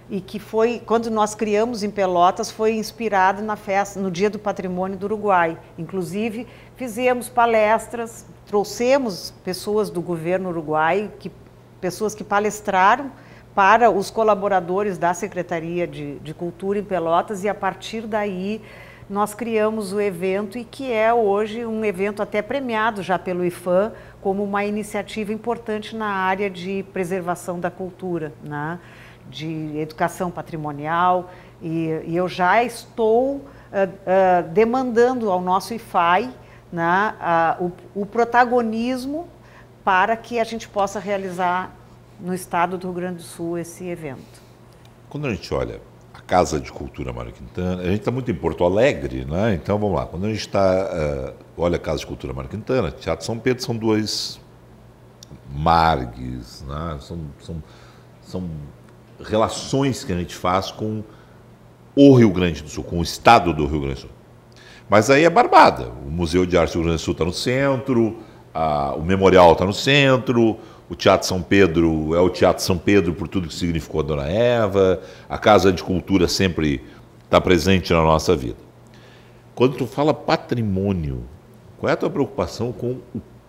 e que foi, quando nós criamos em Pelotas, foi inspirado na festa, no Dia do Patrimônio do Uruguai. Inclusive, fizemos palestras, trouxemos pessoas do governo uruguaio, que, pessoas que palestraram para os colaboradores da Secretaria de, de Cultura em Pelotas, e a partir daí nós criamos o evento, e que é hoje um evento até premiado já pelo IFAM como uma iniciativa importante na área de preservação da cultura, né? De educação patrimonial, e, e eu já estou uh, uh, demandando ao nosso IFAI, né, uh, o, o protagonismo para que a gente possa realizar no estado do Rio Grande do Sul esse evento. Quando a gente olha a Casa de Cultura Mário Quintana, a gente está muito em Porto Alegre, né? Então vamos lá, quando a gente está, uh, olha a Casa de Cultura Mário Quintana, Teatro São Pedro, são dois margues, né? são, são, são relações que a gente faz com o Rio Grande do Sul, com o estado do Rio Grande do Sul. Mas aí é barbada, o Museu de Arte do Rio Grande do Sul está no centro, a, o Memorial está no centro, o Teatro São Pedro é o Teatro São Pedro por tudo que significou a Dona Eva, a Casa de Cultura sempre está presente na nossa vida. Quando tu fala patrimônio, qual é a tua preocupação com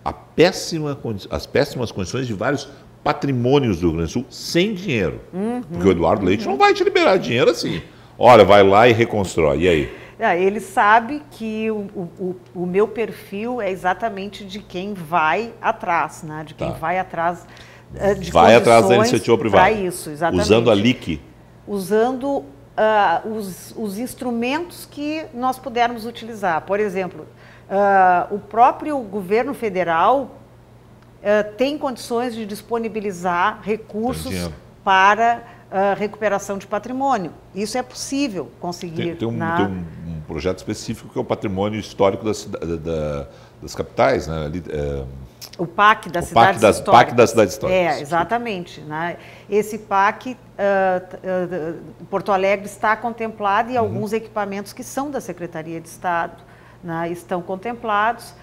a péssima, as péssimas condições de vários patrimônios do Rio Grande do Sul sem dinheiro? Uhum. Porque o Eduardo Leite uhum. não vai te liberar dinheiro assim. Olha, vai lá e reconstrói, e aí? Ele sabe que o, o, o meu perfil é exatamente de quem vai atrás, né? De quem tá. vai atrás de vai atrás da iniciativa privada. Isso, exatamente. Usando a L I C? Usando uh, os, os instrumentos que nós pudermos utilizar. Por exemplo, uh, o próprio governo federal uh, tem condições de disponibilizar recursos para uh, recuperação de patrimônio. Isso é possível conseguir. Tem, tem um, na... tem um... projeto específico que é o patrimônio histórico das, da, das capitais, né? É, o PAC das o cidades PAC das, históricas. PAC das cidades históricas. É, exatamente. Né? Esse PAC, uh, uh, Porto Alegre está contemplado, e uhum. alguns equipamentos que são da Secretaria de Estado, né, estão contemplados.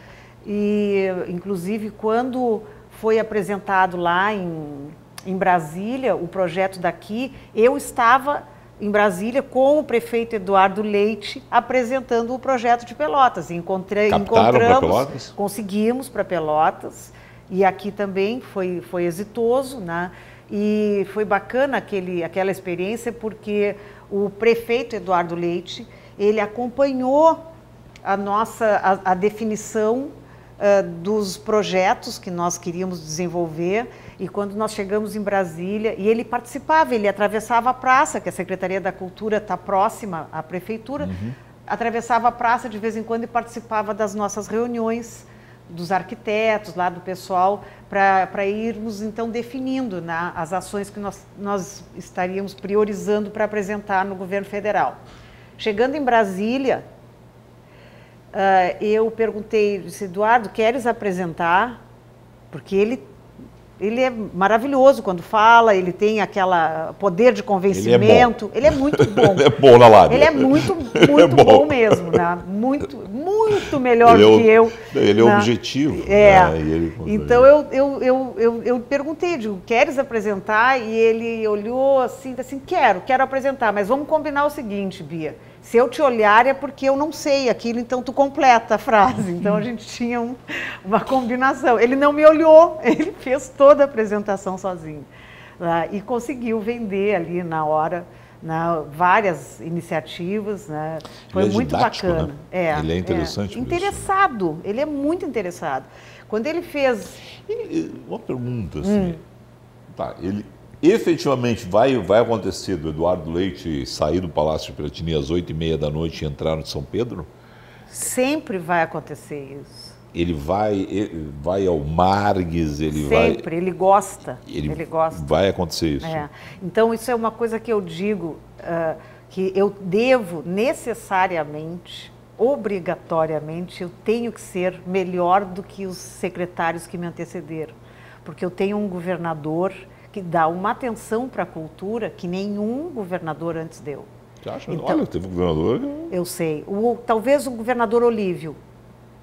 E, inclusive, quando foi apresentado lá em, em Brasília, o projeto daqui, eu estava em Brasília com o prefeito Eduardo Leite apresentando o projeto de Pelotas. Encontrei, encontramos, para Pelotas? Conseguimos para Pelotas, e aqui também foi, foi exitoso, né? E foi bacana aquele, aquela experiência, porque o prefeito Eduardo Leite, ele acompanhou a nossa a, a definição uh, dos projetos que nós queríamos desenvolver. E quando nós chegamos em Brasília, e ele participava, ele atravessava a praça, que a Secretaria da Cultura está próxima à Prefeitura, uhum. atravessava a praça de vez em quando e participava das nossas reuniões, dos arquitetos, lá do pessoal, para irmos, então, definindo, né, as ações que nós, nós estaríamos priorizando para apresentar no governo federal. Chegando em Brasília, uh, eu perguntei, disse, Eduardo, queres apresentar? Porque ele... Ele é maravilhoso quando fala, ele tem aquela poder de convencimento. Ele é, ele é muito bom. Ele é bom na lábia. Ele é muito, muito é bom. bom mesmo, né? Muito, muito melhor ele é o, que eu. Ele é né? objetivo. É. Né? E ele... Então eu, eu, eu, eu, eu perguntei, digo, queres apresentar? E ele olhou assim, assim, quero, quero apresentar, mas vamos combinar o seguinte, Bia. Se eu te olhar é porque eu não sei aquilo, então tu completa a frase. Então a gente tinha um, uma combinação. Ele não me olhou, ele fez toda a apresentação sozinho. Uh, e conseguiu vender ali na hora, na, várias iniciativas. Né? Foi ele é muito didático, bacana. Né? É, ele é interessante. É. Interessado, ele é muito interessado. Quando ele fez... Ele, uma pergunta, assim, hum. tá, ele... Efetivamente, vai, vai acontecer do Eduardo Leite sair do Palácio de Piratini às oito e meia da noite e entrar no São Pedro? Sempre vai acontecer isso. Ele vai, ele vai ao Margues, ele Sempre, vai... Sempre, ele gosta, ele, ele gosta. Vai acontecer isso. É. Então, isso é uma coisa que eu digo, uh, que eu devo necessariamente, obrigatoriamente, eu tenho que ser melhor do que os secretários que me antecederam. Porque eu tenho um governador... que dá uma atenção para a cultura que nenhum governador antes deu. Você acha? Então, olha, teve um governador... Eu sei. O, talvez o governador Olívio,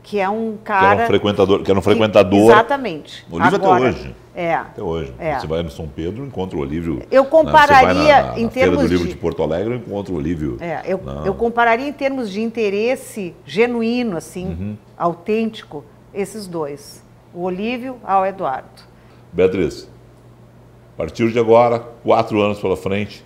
que é um cara... Que era um frequentador. Que era um frequentador. Que, exatamente. Olívio até hoje. É. Até hoje. É. Você vai no São Pedro, encontra o Olívio. Eu compararia, né? na, na, na em termos de... Feira do Livro de Porto Alegre, encontra o Olívio. É, eu, na... eu compararia em termos de interesse genuíno, assim, uhum. autêntico, esses dois. O Olívio ao Eduardo. Beatriz, a partir de agora, quatro anos pela frente,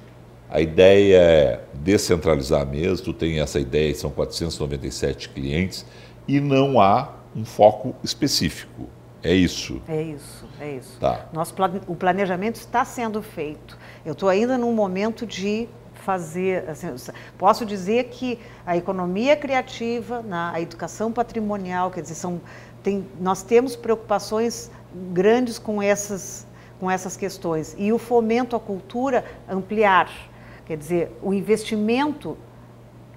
a ideia é descentralizar mesmo. Tu tem essa ideia, são quatrocentos e noventa e sete clientes, e não há um foco específico. É isso? É isso, é isso. Tá. Nosso, o planejamento está sendo feito. Eu estou ainda num momento de fazer... Assim, posso dizer que a economia criativa, na, a educação patrimonial, quer dizer, são, tem, nós temos preocupações grandes com essas, com essas questões. E o fomento à cultura ampliar. Quer dizer, o investimento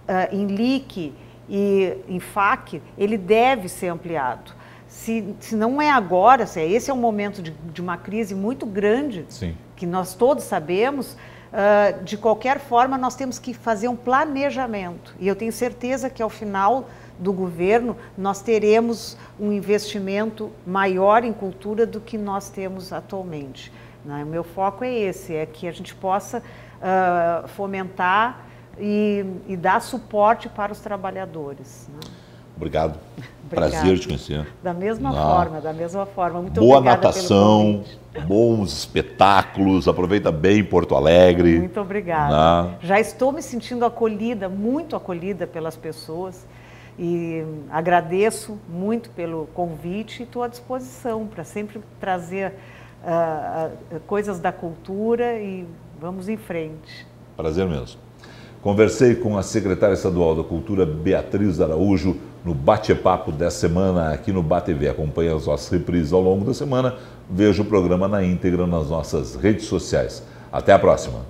uh, em L I C, e em F A C, ele deve ser ampliado. Se, se não é agora, se é, esse é um momento de, de uma crise muito grande, sim, que nós todos sabemos, uh, de qualquer forma nós temos que fazer um planejamento. E eu tenho certeza que ao final do governo nós teremos um investimento maior em cultura do que nós temos atualmente. Né? O meu foco é esse, é que a gente possa uh, fomentar E, e dar suporte para os trabalhadores. Né? Obrigado. Obrigado. Prazer te conhecer. Da mesma Não. forma, da mesma forma. Muito Boa natação, bons espetáculos, aproveita bem Porto Alegre. Muito obrigada. Não. Já estou me sentindo acolhida, muito acolhida pelas pessoas, e agradeço muito pelo convite e estou à disposição para sempre trazer uh, uh, coisas da cultura, e vamos em frente. Prazer mesmo. Conversei com a secretária estadual da Cultura, Beatriz Araújo, no bate-papo dessa semana aqui no BahTV. Acompanhe as nossas reprises ao longo da semana. Veja o programa na íntegra nas nossas redes sociais. Até a próxima!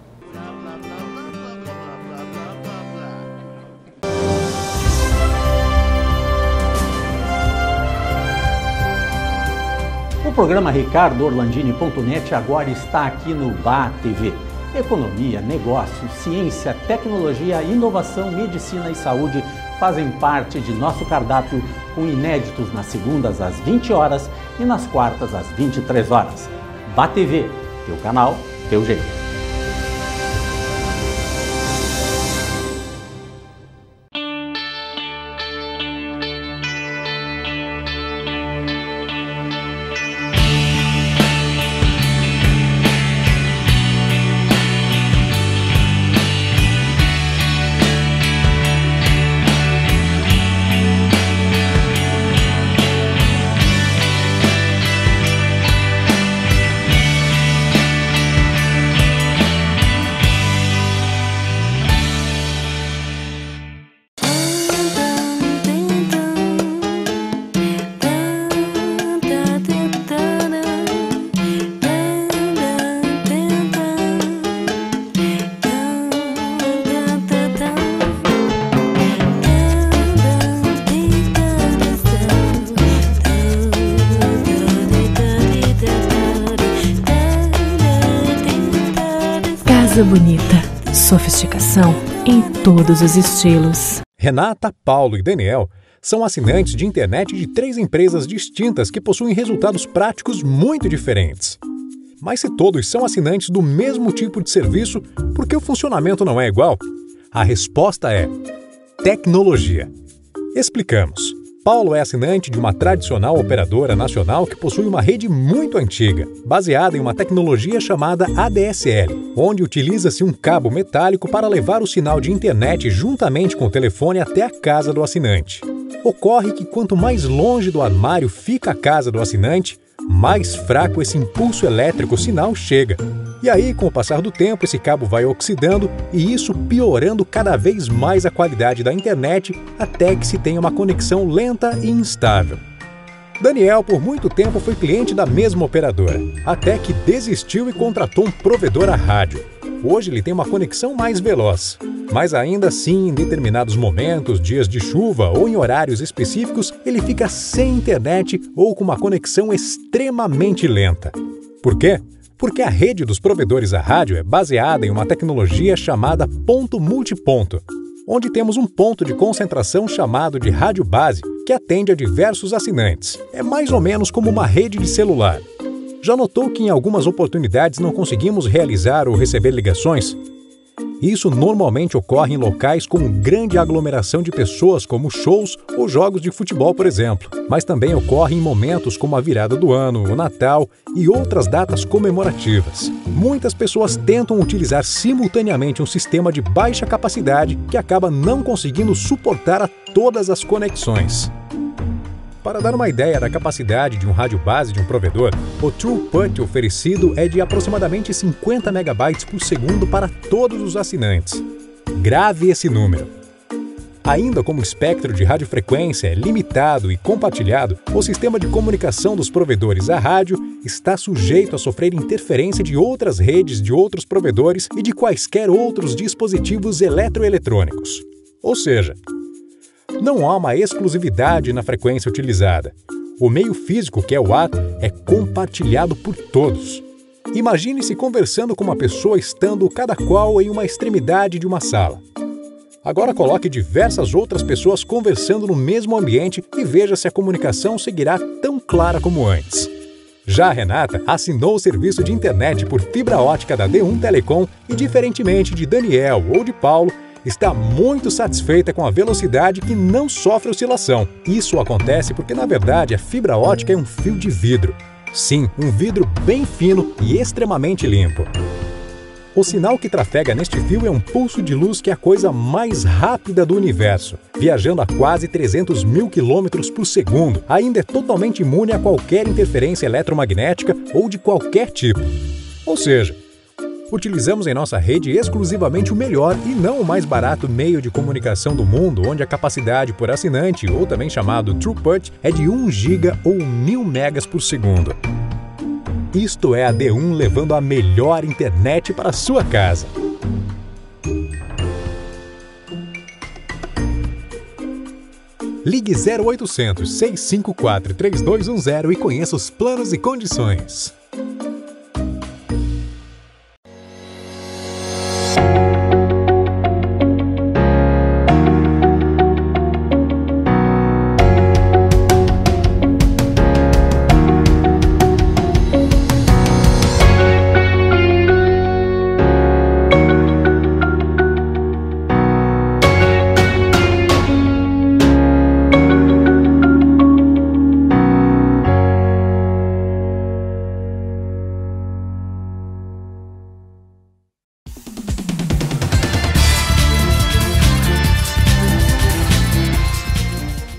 O programa ricardo orlandini ponto net agora está aqui no BahTV. Economia, negócios, ciência, tecnologia, inovação, medicina e saúde fazem parte de nosso cardápio, com inéditos nas segundas às vinte horas e nas quartas às vinte e três horas. BahTV, teu canal, teu jeito. Bonita, sofisticação em todos os estilos. Renata, Paulo e Daniel são assinantes de internet de três empresas distintas que possuem resultados práticos muito diferentes. Mas se todos são assinantes do mesmo tipo de serviço, por que o funcionamento não é igual? A resposta é tecnologia. Explicamos. Paulo é assinante de uma tradicional operadora nacional que possui uma rede muito antiga, baseada em uma tecnologia chamada A D S L, onde utiliza-se um cabo metálico para levar o sinal de internet juntamente com o telefone até a casa do assinante. Ocorre que quanto mais longe do armário fica a casa do assinante, mais fraco esse impulso elétrico sinal chega. E aí, com o passar do tempo, esse cabo vai oxidando e isso piorando cada vez mais a qualidade da internet, até que se tenha uma conexão lenta e instável. Daniel, por muito tempo, foi cliente da mesma operadora, até que desistiu e contratou um provedor a rádio. Hoje ele tem uma conexão mais veloz, mas ainda assim, em determinados momentos, dias de chuva ou em horários específicos, ele fica sem internet ou com uma conexão extremamente lenta. Por quê? Porque a rede dos provedores a rádio é baseada em uma tecnologia chamada ponto multiponto. onde temos um ponto de concentração chamado de rádio base, que atende a diversos assinantes. É mais ou menos como uma rede de celular. Já notou que em algumas oportunidades não conseguimos realizar ou receber ligações? Isso normalmente ocorre em locais com grande aglomeração de pessoas, como shows ou jogos de futebol, por exemplo. Mas também ocorre em momentos como a virada do ano, o Natal e outras datas comemorativas. Muitas pessoas tentam utilizar simultaneamente um sistema de baixa capacidade que acaba não conseguindo suportar a todas as conexões. Para dar uma ideia da capacidade de um rádio base de um provedor, o throughput oferecido é de aproximadamente cinquenta megabytes por segundo para todos os assinantes. Grave esse número. Ainda como o espectro de radiofrequência é limitado e compartilhado, o sistema de comunicação dos provedores à rádio está sujeito a sofrer interferência de outras redes de outros provedores e de quaisquer outros dispositivos eletroeletrônicos. Ou seja, não há uma exclusividade na frequência utilizada. O meio físico, que é o ar, é compartilhado por todos. Imagine-se conversando com uma pessoa estando cada qual em uma extremidade de uma sala. Agora coloque diversas outras pessoas conversando no mesmo ambiente e veja se a comunicação seguirá tão clara como antes. Já a Renata assinou o serviço de internet por fibra ótica da D um Telecom e, diferentemente de Daniel ou de Paulo, está muito satisfeita com a velocidade que não sofre oscilação. Isso acontece porque, na verdade, a fibra ótica é um fio de vidro. Sim, um vidro bem fino e extremamente limpo. O sinal que trafega neste fio é um pulso de luz que é a coisa mais rápida do universo, viajando a quase trezentos mil quilômetros por segundo. Ainda é totalmente imune a qualquer interferência eletromagnética ou de qualquer tipo. Ou seja, utilizamos em nossa rede exclusivamente o melhor e não o mais barato meio de comunicação do mundo, onde a capacidade por assinante, ou também chamado throughput, é de um giga ou mil megas por segundo. Isto é a D um levando a melhor internet para a sua casa. Ligue zero oitocentos, seiscentos e cinquenta e quatro, trinta e dois dez e conheça os planos e condições.